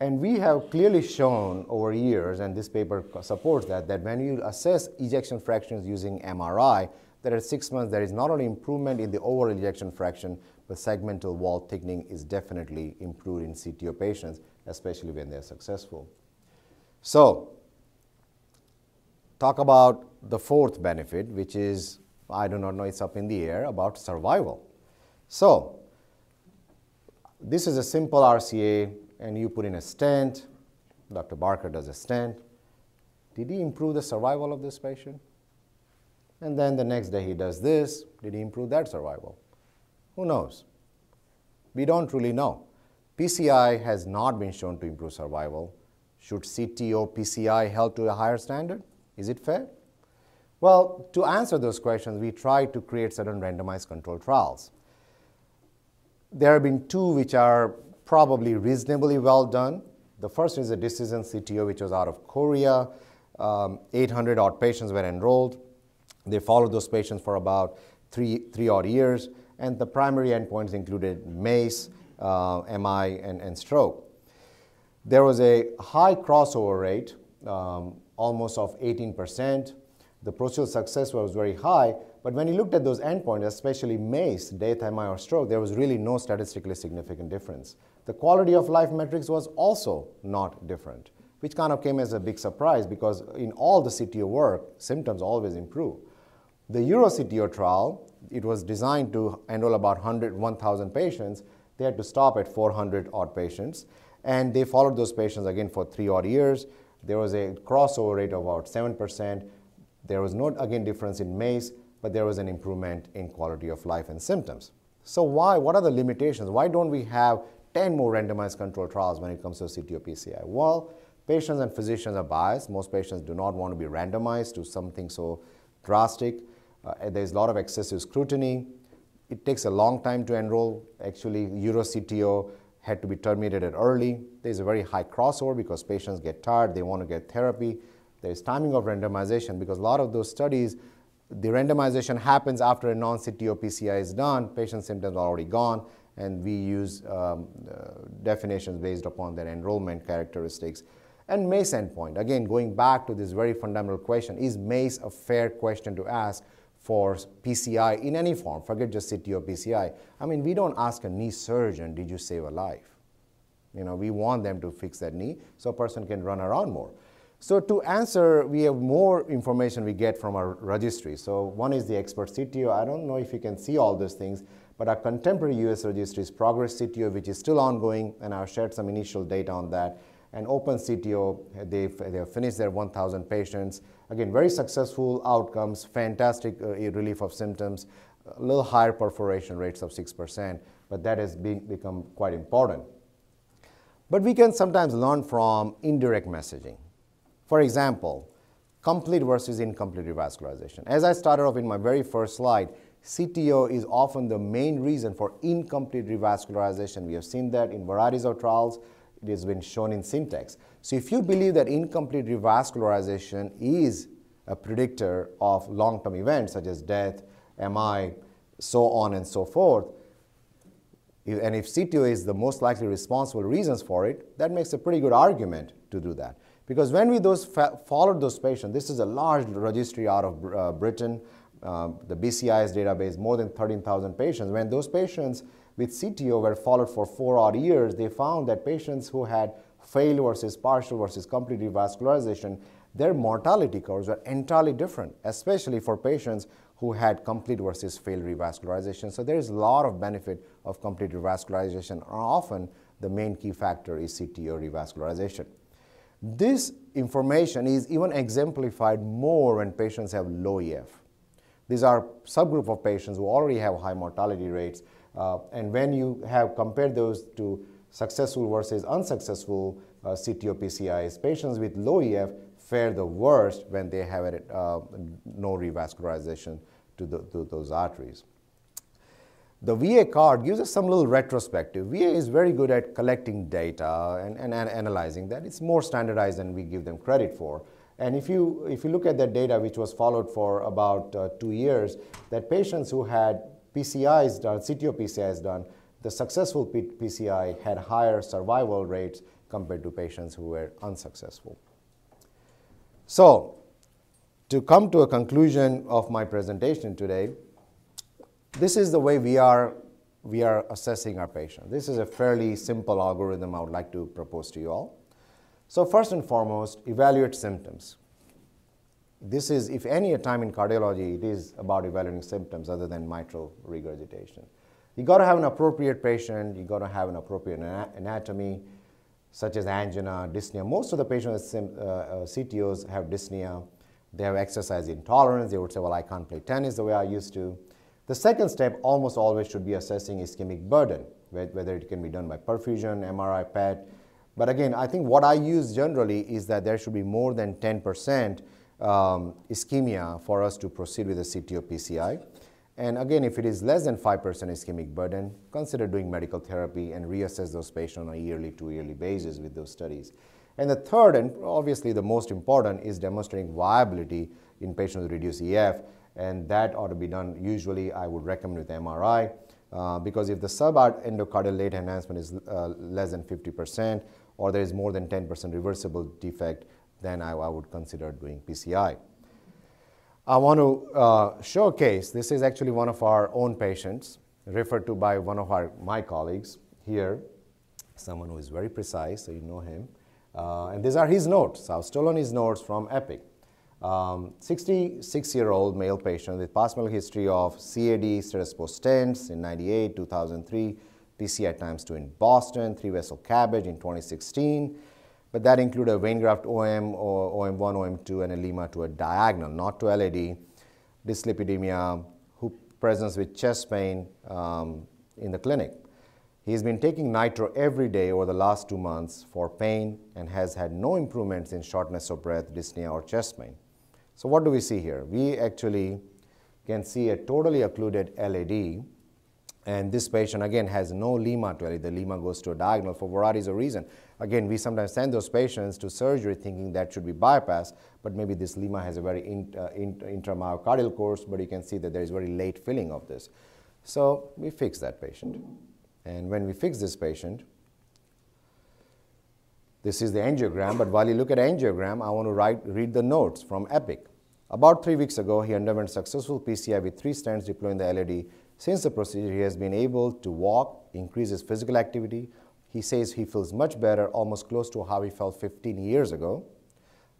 And we have clearly shown over years, and this paper supports that, that when you assess ejection fractions using M R I, that at six months there is not only improvement in the overall ejection fraction, but segmental wall thickening is definitely improved in C T O patients, especially when they're successful. So, talk about the fourth benefit, which is, I do not know, it's up in the air, about survival. So, this is a simple R C A. And you put in a stent, Doctor Barker does a stent. Did he improve the survival of this patient? And then the next day he does this, did he improve that survival? Who knows? We don't really know. P C I has not been shown to improve survival. Should C T O P C I held to a higher standard? Is it fair? Well, to answer those questions, we try to create certain randomized controlled trials. There have been two which are probably reasonably well done. The first is a decision C T O, which was out of Korea. Um, eight hundred odd patients were enrolled. They followed those patients for about three, three odd years, and the primary endpoints included MACE, uh, M I, and, and stroke. There was a high crossover rate, um, almost of eighteen percent, the procedural success was very high, but when you looked at those endpoints, especially MACE, death, M I, or stroke, there was really no statistically significant difference. The quality of life metrics was also not different, which kind of came as a big surprise because in all the C T O work, symptoms always improve. The EuroCTO trial, it was designed to enroll about one hundred, one thousand patients. They had to stop at four hundred odd patients, and they followed those patients again for three odd years. There was a crossover rate of about seven percent. There was no, again, difference in MACE, but there was an improvement in quality of life and symptoms. So why, what are the limitations? Why don't we have ten more randomized controlled trials when it comes to C T O P C I? Well, patients and physicians are biased. Most patients do not want to be randomized to something so drastic. Uh, there's a lot of excessive scrutiny. It takes a long time to enroll. Actually, EuroCTO had to be terminated early. There's a very high crossover because patients get tired, they want to get therapy. There's timing of randomization because a lot of those studies, the randomization happens after a non-C T O P C I is done, patient symptoms are already gone, and we use um, uh, definitions based upon their enrollment characteristics. And MACE endpoint, again, going back to this very fundamental question, is MACE a fair question to ask for P C I in any form? Forget just C T O P C I. I mean, we don't ask a knee surgeon, did you save a life? You know, we want them to fix that knee so a person can run around more. So to answer, we have more information we get from our registry. So one is the Expert C T O. I don't know if you can see all those things, but our contemporary U S registry is Progress C T O, which is still ongoing, and I've shared some initial data on that. And Open C T O, they've, they've finished their one thousand patients. Again, very successful outcomes, fantastic uh, relief of symptoms, a little higher perforation rates of six percent, but that has been, become quite important. But we can sometimes learn from indirect messaging. For example, complete versus incomplete revascularization. As I started off in my very first slide, C T O is often the main reason for incomplete revascularization. We have seen that in varieties of trials. It has been shown in SYNTAX. So if you believe that incomplete revascularization is a predictor of long-term events such as death, M I, so on and so forth, and if C T O is the most likely responsible reasons for it, that makes a pretty good argument to do that. Because when we those followed those patients, this is a large registry out of uh, Britain, uh, the B C I S database, more than thirteen thousand patients. When those patients with C T O were followed for four odd years, they found that patients who had failed versus partial versus complete revascularization, their mortality curves were entirely different, especially for patients who had complete versus failed revascularization. So there is a lot of benefit of complete revascularization, and often the main key factor is C T O revascularization. This information is even exemplified more when patients have low E F. These are subgroup of patients who already have high mortality rates, uh, and when you have compared those to successful versus unsuccessful uh, C T O P C Is, patients with low E F fare the worst when they have uh, no revascularization to, the, to those arteries. The V A card gives us some little retrospective. V A is very good at collecting data and, and, and analyzing that. It's more standardized than we give them credit for. And if you, if you look at that data, which was followed for about uh, two years, that patients who had P C Is done, C T O P C Is done, the successful P C I had higher survival rates compared to patients who were unsuccessful. So, to come to a conclusion of my presentation today, this is the way we are, we are assessing our patient. This is a fairly simple algorithm I would like to propose to you all. So first and foremost, evaluate symptoms. This is, if any time in cardiology, it is about evaluating symptoms other than mitral regurgitation. You got to have an appropriate patient. You got to have an appropriate anatomy, such as angina, dyspnea. Most of the patients with uh, C T Os have dyspnea. They have exercise intolerance. They would say, well, I can't play tennis the way I used to. The second step almost always should be assessing ischemic burden, whether it can be done by perfusion, M R I, P E T. But again, I think what I use generally is that there should be more than ten percent um, ischemia for us to proceed with a C T O P C I. And again, if it is less than five percent ischemic burden, consider doing medical therapy and reassess those patients on a yearly, two-yearly basis with those studies. And the third, and obviously the most important, is demonstrating viability in patients with reduced E F. And that ought to be done, usually I would recommend with M R I, uh, because if the subendocardial late enhancement is uh, less than fifty percent, or there is more than ten percent reversible defect, then I, I would consider doing P C I. I want to uh, showcase, this is actually one of our own patients, referred to by one of our, my colleagues here, someone who is very precise, so you know him. Uh, and these are his notes. I've stolen his notes from EPIC. sixty-six-year-old um, male patient with past medical history of C A D, status post stents in ninety-eight, two thousand three, P C I times two in Boston, three-vessel cabbage in twenty sixteen. But that included a vein graft O M, or O M one, O M two, and a LIMA to a diagonal, not to L A D, dyslipidemia, who presents with chest pain um, in the clinic. He's been taking nitro every day over the last two months for pain and has had no improvements in shortness of breath, dyspnea, or chest pain. So what do we see here? We actually can see a totally occluded L A D, and this patient, again, has no LIMA to L A D. The LIMA goes to a diagonal for varieties of reason. Again, we sometimes send those patients to surgery thinking that should be bypassed, but maybe this LIMA has a very in, uh, in, intramyocardial course, but you can see that there is very late filling of this. So we fix that patient. And when we fix this patient, this is the angiogram, but while you look at angiogram, I want to write, read the notes from EPIC. About three weeks ago, he underwent successful P C I with three stents deploying the L A D. Since the procedure, he has been able to walk, increase his physical activity. He says he feels much better, almost close to how he felt fifteen years ago.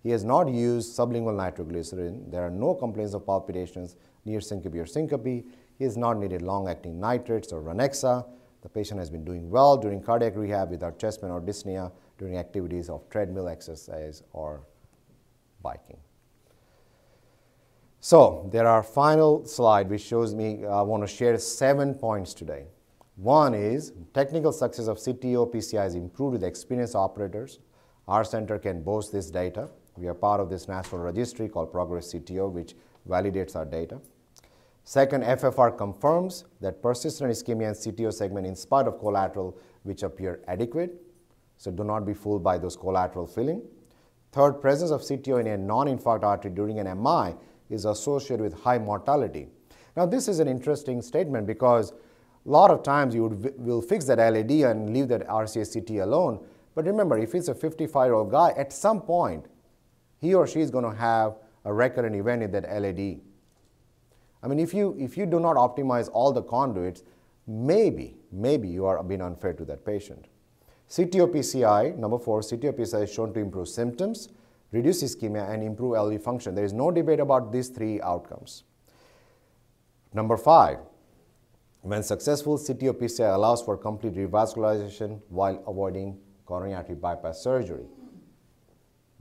He has not used sublingual nitroglycerin. There are no complaints of palpitations, near syncope or syncope. He has not needed long-acting nitrates or Ranexa. The patient has been doing well during cardiac rehab without chest pain or dyspnea, during activities of treadmill exercise or biking. So there are final slide which shows me, I want to share seven points today. One is technical success of C T O P C I is improved with experienced operators. Our center can boast this data. We are part of this national registry called Progress C T O, which validates our data. Second, F F R confirms that persistent ischemia and C T O segment in spite of collateral which appear adequate. So do not be fooled by those collateral filling. Third, presence of C T O in a non-infarct artery during an M I is associated with high mortality. Now this is an interesting statement because a lot of times you would, will fix that L A D and leave that R C A C T alone. But remember, if it's a fifty-five-year-old guy, at some point, he or she is going to have a recurrent event in that L A D. I mean, if you, if you do not optimize all the conduits, maybe, maybe you are being unfair to that patient. C T O P C I, number four, C T O P C I is shown to improve symptoms, reduce ischemia, and improve L V function. There is no debate about these three outcomes. Number five, when successful, C T O P C I allows for complete revascularization while avoiding coronary artery bypass surgery.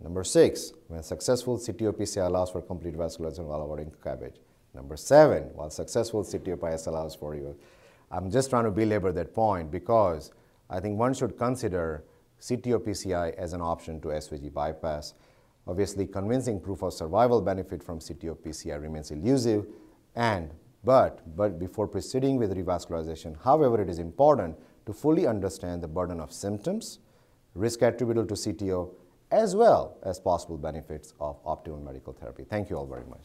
Number six, when successful, C T O P C I allows for complete vascularization while avoiding cabbage. Number seven, while successful, C T O P C I allows for you. I'm just trying to belabor that point because I think one should consider C T O P C I as an option to S V G bypass. Obviously, convincing proof of survival benefit from C T O P C I remains elusive, and but, but before proceeding with revascularization, however, it is important to fully understand the burden of symptoms, risk attributable to C T O, as well as possible benefits of optimal medical therapy. Thank you all very much.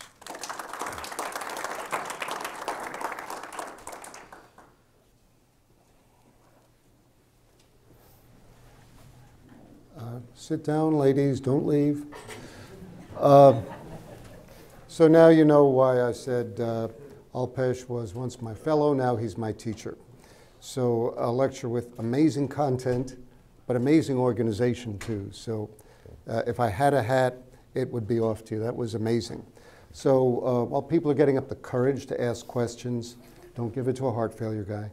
Sit down, ladies, don't leave. Uh, so now you know why I said uh, Alpesh was once my fellow, now he's my teacher. So a lecture with amazing content, but amazing organization too. So uh, if I had a hat, it would be off to you. That was amazing. So uh, while people are getting up the courage to ask questions, don't give it to a heart failure guy.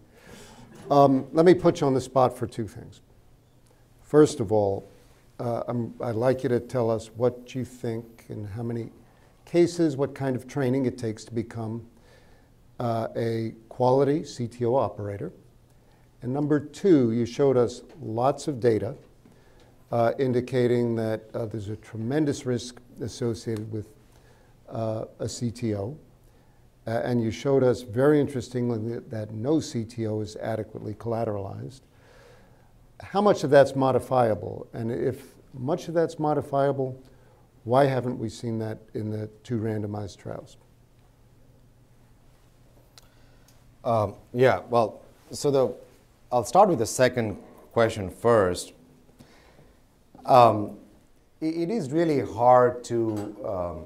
Um, let me put you on the spot for two things. First of all, Uh, I'm, I'd like you to tell us what you think and how many cases, what kind of training it takes to become uh, a quality C T O operator. And number two, you showed us lots of data uh, indicating that uh, there's a tremendous risk associated with uh, a C T O. Uh, and you showed us, very interestingly, that, that no C T O is adequately collateralized. How much of that's modifiable? And if much of that's modifiable, why haven't we seen that in the two randomized trials? Um, yeah, well, so the, I'll start with the second question first. Um, it, it is really hard to um,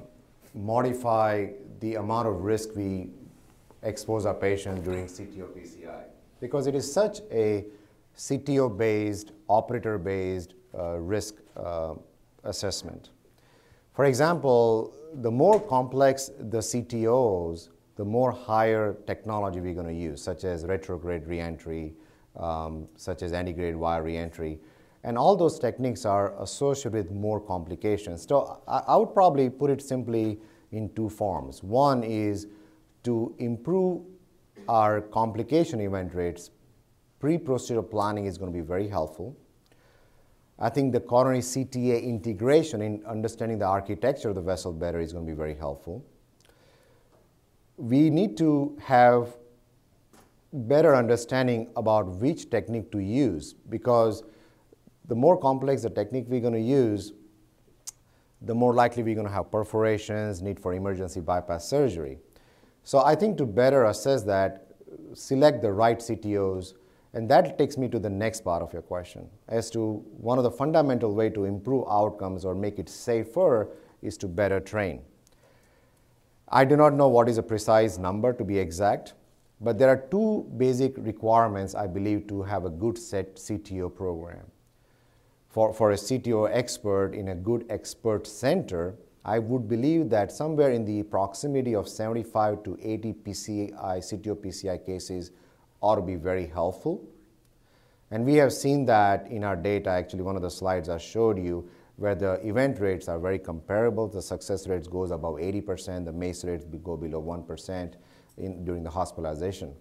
modify the amount of risk we expose our patients during C T O P C I, because it is such a C T O-based, operator-based uh, risk uh, assessment. For example, the more complex the C T Os, the more higher technology we're going to use, such as retrograde reentry, um, such as anti-grade wire reentry. And all those techniques are associated with more complications. So I, I would probably put it simply in two forms. One is to improve our complication event rates, pre-procedural planning is going to be very helpful. I think the coronary C T A integration in understanding the architecture of the vessel better is going to be very helpful. We need to have better understanding about which technique to use, because the more complex the technique we're going to use, the more likely we're going to have perforations, need for emergency bypass surgery. So I think to better assess that, select the right C T Os, and that takes me to the next part of your question, as to one of the fundamental ways to improve outcomes or make it safer is to better train. I do not know what is a precise number to be exact, but there are two basic requirements, I believe, to have a good set C T O program. For, for a C T O expert in a good expert center, I would believe that somewhere in the proximity of seventy-five to eighty P C I, C T O P C I cases ought to be very helpful. And we have seen that in our data. Actually, one of the slides I showed you, where the event rates are very comparable. The success rates goes above eighty percent, the MACE rates go below one percent in, during the hospitalization.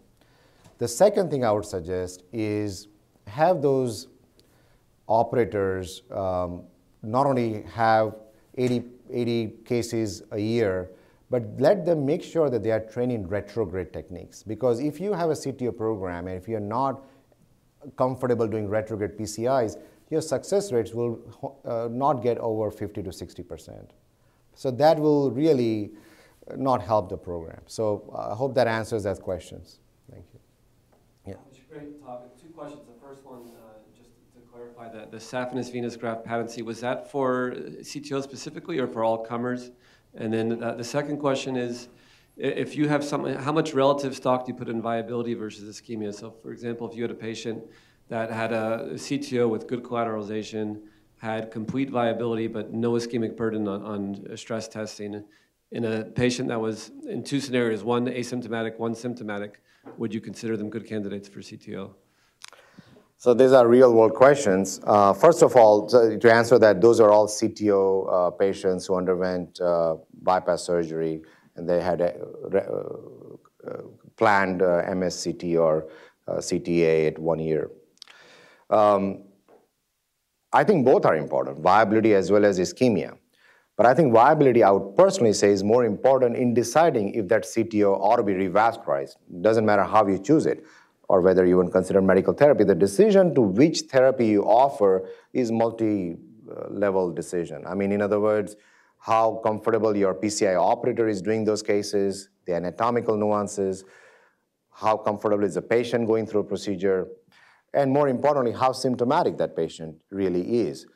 The second thing I would suggest is have those operators um, not only have eighty, eighty cases a year, but let them make sure that they are training retrograde techniques. Because if you have a C T O program and if you're not comfortable doing retrograde P C Is, your success rates will uh, not get over fifty to sixty percent. So that will really not help the program. So uh, I hope that answers that questions. Thank you. Yeah. It's a great topic. Two questions. The first one, uh, clarify that the saphenous venous graft patency, was that for C T O specifically or for all comers? And then uh, the second question is, if you have some, how much relative stock do you put in viability versus ischemia? So for example, if you had a patient that had a C T O with good collateralization, had complete viability but no ischemic burden on, on stress testing, in a patient that was in two scenarios, one asymptomatic, one symptomatic, would you consider them good candidates for C T O? So these are real-world questions. Uh, first of all, to, to answer that, those are all C T O uh, patients who underwent uh, bypass surgery and they had a, uh, uh, planned uh, M S C T or uh, C T A at one year. Um, I think both are important, viability as well as ischemia. But I think viability, I would personally say, is more important in deciding if that C T O ought to be revascularized. It doesn't matter how you choose it, or whether you would consider medical therapy. The decision to which therapy you offer is multi-level decision. I mean, in other words, how comfortable your P C I operator is doing those cases, the anatomical nuances, how comfortable is the patient going through a procedure, and more importantly, how symptomatic that patient really is.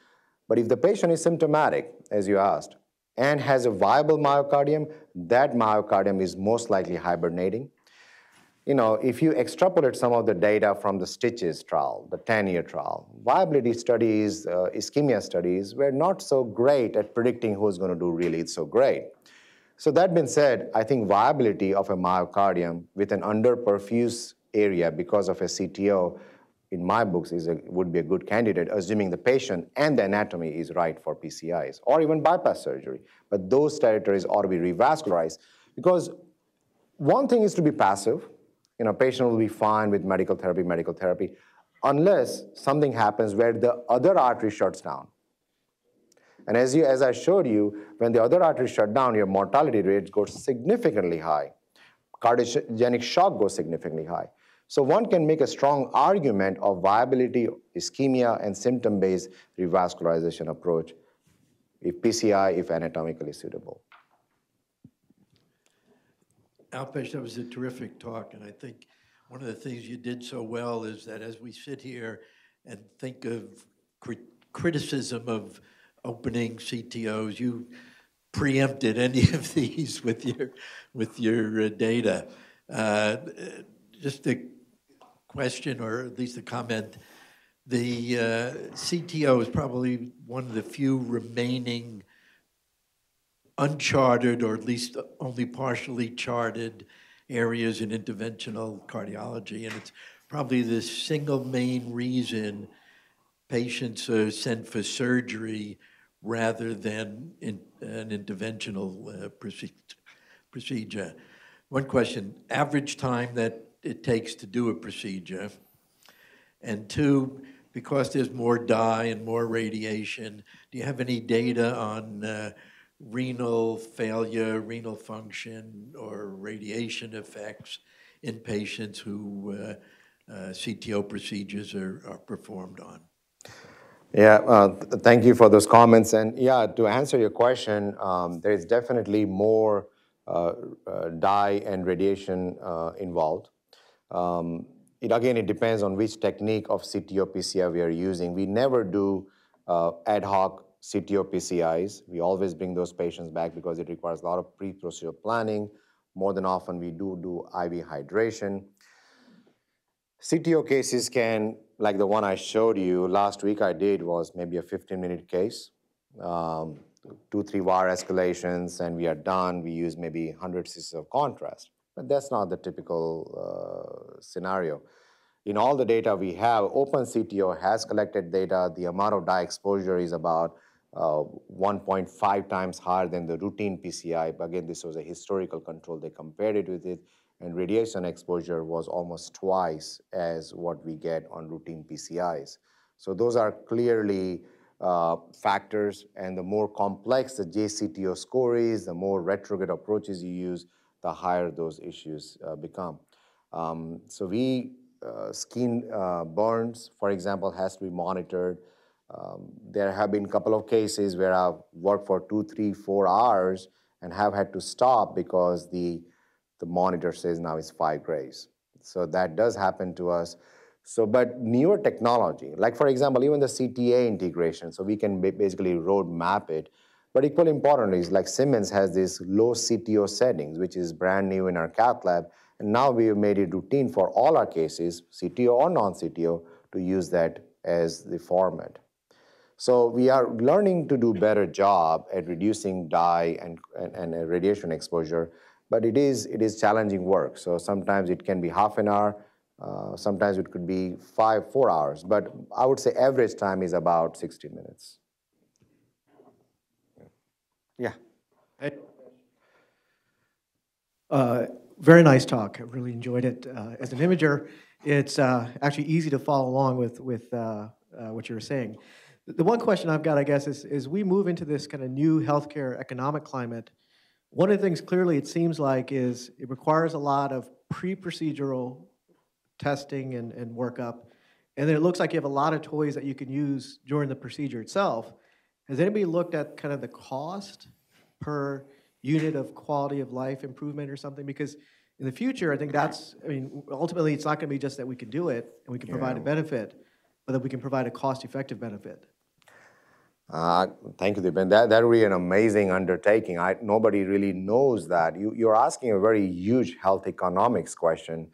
But if the patient is symptomatic, as you asked, and has a viable myocardium, that myocardium is most likely hibernating. You know, if you extrapolate some of the data from the STITCHES trial, the ten-year trial, viability studies, uh, ischemia studies were not so great at predicting who's going to do really so great. So that being said, I think viability of a myocardium with an underperfused area because of a C T O, in my books, is a, would be a good candidate, assuming the patient and the anatomy is right for P C Is or even bypass surgery. But those territories ought to be revascularized, because one thing is to be passive. You know, patient will be fine with medical therapy, medical therapy, unless something happens where the other artery shuts down. And as, you, as I showed you, when the other artery shut down, your mortality rate goes significantly high. Cardiogenic shock goes significantly high. So one can make a strong argument of viability, ischemia, and symptom-based revascularization approach if P C I, if anatomically suitable. Alpesh, that was a terrific talk, and I think one of the things you did so well is that as we sit here and think of crit criticism of opening C T Os, you preempted any of these with your with your uh, data. Uh, just a question, or at least a comment. The uh, C T O is probably one of the few remaining uncharted, or at least only partially charted, areas in interventional cardiology. And it's probably the single main reason patients are sent for surgery rather than in, an interventional uh, proce procedure. One question, average time that it takes to do a procedure. And two, because there's more dye and more radiation, do you have any data on uh, renal failure, renal function, or radiation effects in patients who uh, uh, C T O procedures are, are performed on? Yeah, uh, th thank you for those comments. And yeah, to answer your question, um, there's definitely more uh, uh, dye and radiation uh, involved. Um, It, again, it depends on which technique of C T O P C I we are using. We never do uh, ad hoc C T O P C Is. We always bring those patients back because it requires a lot of pre-procedure planning. More than often, we do do I V hydration. C T O cases can, like the one I showed you last week I did, was maybe a fifteen minute case. Um, two, three wire escalations, and we are done. We use maybe one hundred cc's of contrast. But that's not the typical uh, scenario. In all the data we have, Open C T O has collected data. The amount of dye exposure is about uh, one point five times higher than the routine P C I. But again, this was a historical control. They compared it with it. And radiation exposure was almost twice as what we get on routine P C Is. So those are clearly uh, factors. And the more complex the J C T O score is, the more retrograde approaches you use, the higher those issues uh, become. Um, so we, uh, skin uh, burns, for example, has to be monitored. Um, there have been a couple of cases where I've worked for two, three, four hours and have had to stop because the, the monitor says now it's five grays. So that does happen to us. So, but newer technology, like for example, even the C T A integration, so we can basically road map it. But equally importantly is like Siemens has this low C T O settings, which is brand new in our cath lab. And now we have made it routine for all our cases, C T O or non-C T O, to use that as the format. So we are learning to do a better job at reducing dye and, and, and radiation exposure. But it is, it is challenging work. So sometimes it can be half an hour. Uh, sometimes it could be five, four hours. But I would say average time is about sixty minutes. Yeah. Uh, very nice talk. I really enjoyed it. Uh, as an imager, it's uh, actually easy to follow along with, with uh, uh, what you were saying. The one question I've got, I guess, is as we move into this kind of new healthcare economic climate, one of the things clearly it seems like is it requires a lot of pre-procedural testing and, and workup. And then it looks like you have a lot of toys that you can use during the procedure itself. Has anybody looked at kind of the cost per unit of quality of life improvement or something? Because in the future, I think that's, I mean, ultimately it's not gonna be just that we can do it and we can provide yeah. a benefit, but that we can provide a cost-effective benefit. Uh, thank you, Dipen. That, that would be an amazing undertaking. I, nobody really knows that. You, you're asking a very huge health economics question.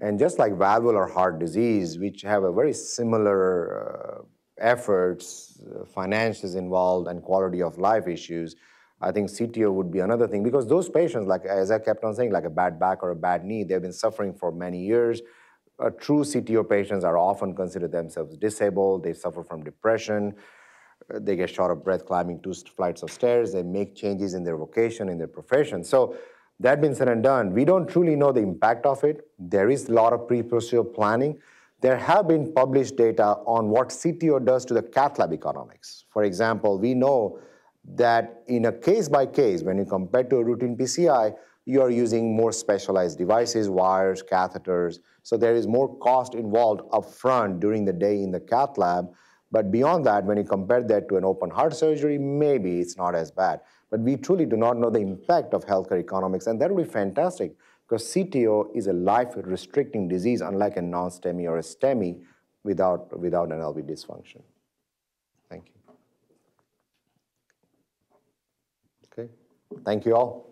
And just like valvular heart disease, which have a very similar uh, efforts, finances involved, and quality of life issues, I think C T O would be another thing. Because those patients, like as I kept on saying, like a bad back or a bad knee, they've been suffering for many years. Uh, true C T O patients are often considered themselves disabled. They suffer from depression. They get short of breath climbing two flights of stairs. They make changes in their vocation, in their profession. So that being said and done, we don't truly know the impact of it. There is a lot of pre-procedural planning. There have been published data on what C T O does to the cath lab economics. For example, we know that in a case by case, when you compare to a routine P C I, you are using more specialized devices, wires, catheters. So there is more cost involved upfront during the day in the cath lab. But beyond that, when you compare that to an open heart surgery, maybe it's not as bad. But we truly do not know the impact of healthcare economics, and that would be fantastic. Because C T O is a life-restricting disease, unlike a non-STEMI or a STEMI, without, without an L V dysfunction. Thank you. Okay. Thank you all.